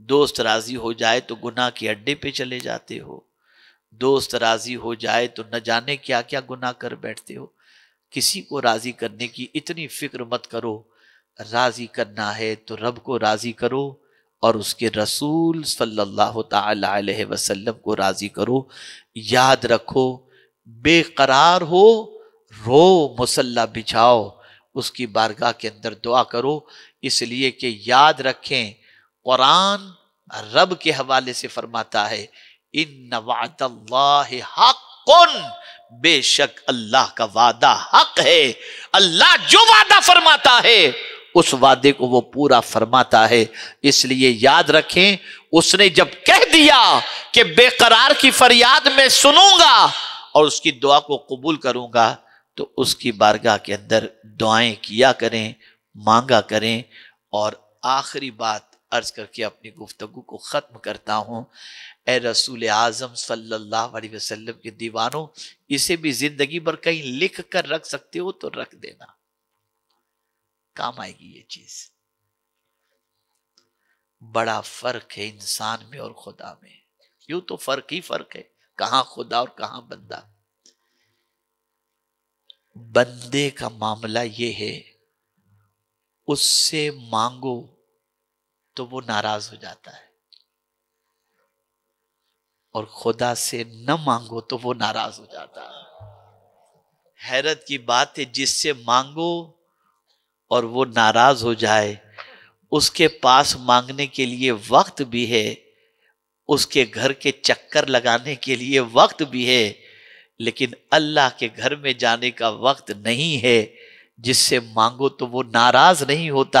दोस्त राज़ी हो जाए तो गुनाह के अड्डे पे चले जाते हो, दोस्त राज़ी हो जाए तो न जाने क्या क्या गुनाह कर बैठते हो। किसी को राज़ी करने की इतनी फिक्र मत करो, राज़ी करना है तो रब को राज़ी करो और उसके रसूल सल्लल्लाहु ताला अलैहि वसल्लम को राज़ी करो। याद रखो, बेकरार हो रो, मुसल्ला बिछाओ, उसकी बारगाह के अंदर दुआ करो। इसलिए कि याद रखें, कुरान रब के हवाले से फरमाता है इन्ना वादल्लाहि हक़्क़ुन, बेशक अल्लाह का वादा हक है। अल्लाह जो वादा फरमाता है उस वादे को वो पूरा फरमाता है। इसलिए याद रखें, उसने जब कह दिया कि बेकरार की फरियाद मैं सुनूंगा और उसकी दुआ को कबूल करूंगा तो उसकी बारगाह के अंदर दुआएं किया करें, मांगा करें। और आखिरी बात अर्ज करके अपनी गुफ्तगू को ख़त्म करता हूँ। ए रसूल आज़म सल्लल्लाहु अलैहि वसल्लम के दीवानों, इसे भी ज़िंदगी भर कहीं लिख कर रख सकते हो तो रख देना, काम आएगी ये चीज़। बड़ा फ़र्क है इंसान में और खुदा में, यूँ तो फ़र्क ही फ़र्क है, कहाँ खुदा और कहाँ बंदा। बंदे का मामला ये है, उससे मांगो तो वो नाराज हो जाता है, और खुदा से न मांगो तो वो नाराज हो जाता है। हैरत की बात है, जिससे मांगो और वो नाराज हो जाए, उसके पास मांगने के लिए वक्त भी है, उसके घर के चक्कर लगाने के लिए वक्त भी है, लेकिन अल्लाह के घर में जाने का वक्त नहीं है। जिससे मांगो तो वो नाराज नहीं होता,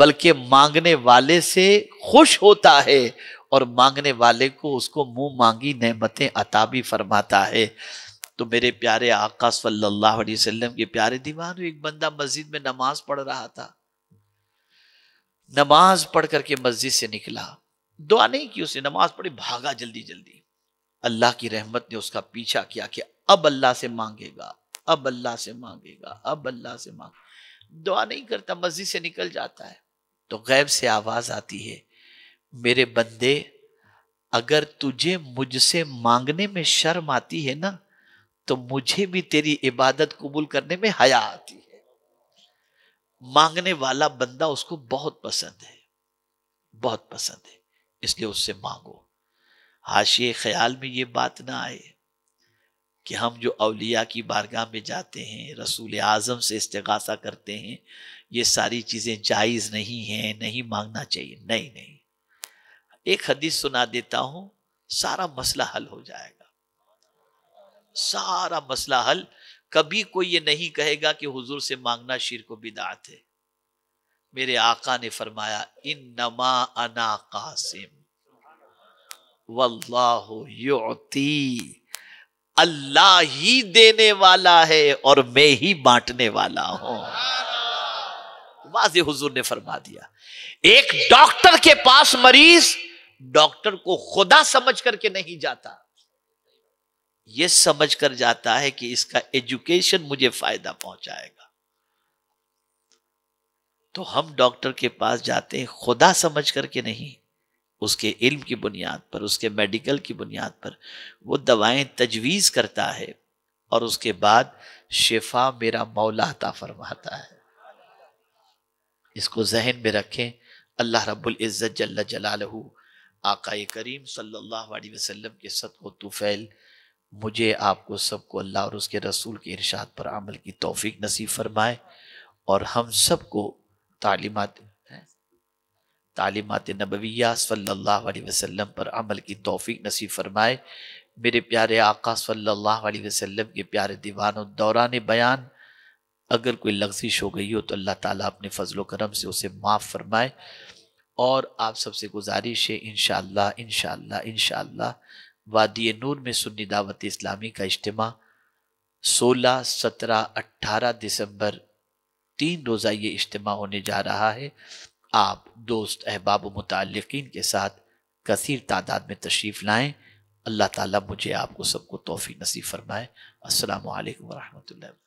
बल्कि मांगने वाले से खुश होता है, और मांगने वाले को उसको मुंह मांगी नेमतें अता भी फरमाता है। तो मेरे प्यारे आका सल्लल्लाहु अलैहि वसल्लम के प्यारे दीवानों, एक बंदा मस्जिद में नमाज पढ़ रहा था, नमाज पढ़ करके मस्जिद से निकला, दुआ नहीं की उसने, नमाज पढ़ी, भागा जल्दी जल्दी। अल्लाह की रहमत ने उसका पीछा किया कि अब अल्लाह से मांगेगा, अब अल्लाह से मांगेगा, अब अल्लाह से मांग। दुआ नहीं करता, मस्जिद से निकल जाता है, तो गैब से आवाज आती है, मेरे बंदे अगर तुझे मुझसे मांगने में शर्म आती है ना, तो मुझे भी तेरी इबादत कबूल करने में हया आती है। मांगने वाला बंदा उसको बहुत पसंद है, बहुत पसंद है, इसलिए उससे मांगो। हाशिए ख्याल में ये बात ना आए कि हम जो औलिया की बारगाह में जाते हैं, रसूल आज़म से इस्तिगासा करते हैं, ये सारी चीज़ें जायज़ नहीं हैं, नहीं मांगना चाहिए। नहीं नहीं, एक हदीस सुना देता हूँ, सारा मसला हल हो जाएगा, सारा मसला हल। कभी कोई ये नहीं कहेगा कि हुजूर से मांगना शिर्क व बिदअत है। मेरे आका ने फरमाया, इन्नमा अना कासिम वल्लाहु युअती, अल्लाह ही देने वाला है और मैं ही बांटने वाला हूं। वाज़े हुजूर ने फरमा दिया। एक डॉक्टर के पास मरीज डॉक्टर को खुदा समझ करके नहीं जाता, यह समझ कर जाता है कि इसका एजुकेशन मुझे फायदा पहुंचाएगा। तो हम डॉक्टर के पास जाते हैं खुदा समझ करके नहीं, उसके इल्म की बुनियाद पर, उसके मेडिकल की बुनियाद पर। वो दवाएं तजवीज़ करता है और उसके बाद शिफा मेरा मौला अता फरमाता है। इसको जहन में रखें। अल्लाह रब्बुल इज़्ज़त जल्ला जलालहू आकाए करीम सल्लल्लाहु अलैहि वसल्लम के सदक़ो तुफ़ैल मुझे आपको सबको अल्लाह और उसके रसूल के इरशाद पर अमल की तौफीक नसीब फरमाए, और हम सबको तालीमात तालीमात नबविया सल्लल्लाहु अलैहि वसल्लम पर अमल की तौफीक नसीब फरमाए। मेरे प्यारे आका सल्लल्लाहु अलैहि वसल्लम के प्यारे दीवानों, दौरान बयान अगर कोई लग़ज़िश हो गई हो तो अल्लाह ताला अपने फजल व करम से उसे माफ़ फरमाए। और आप सबसे गुजारिश है, इंशाअल्लाह इंशाअल्लाह इंशाअल्लाह वादी नूर में सुन्नी दावत इस्लामी का इज्तिमा सोलह सत्रह अट्ठारह दिसंबर तीन रोज़ा ये इज्तिमा होने जा रहा है। आप दोस्त अहबाब मुतालिकीन के साथ कसीर तादाद में तशरीफ़ लाएँ। अल्लाह ताला मुझे आपको सबको तौफीक नसीब फरमाए। अस्सलामु अलैकुम वरहमतुल्लाह।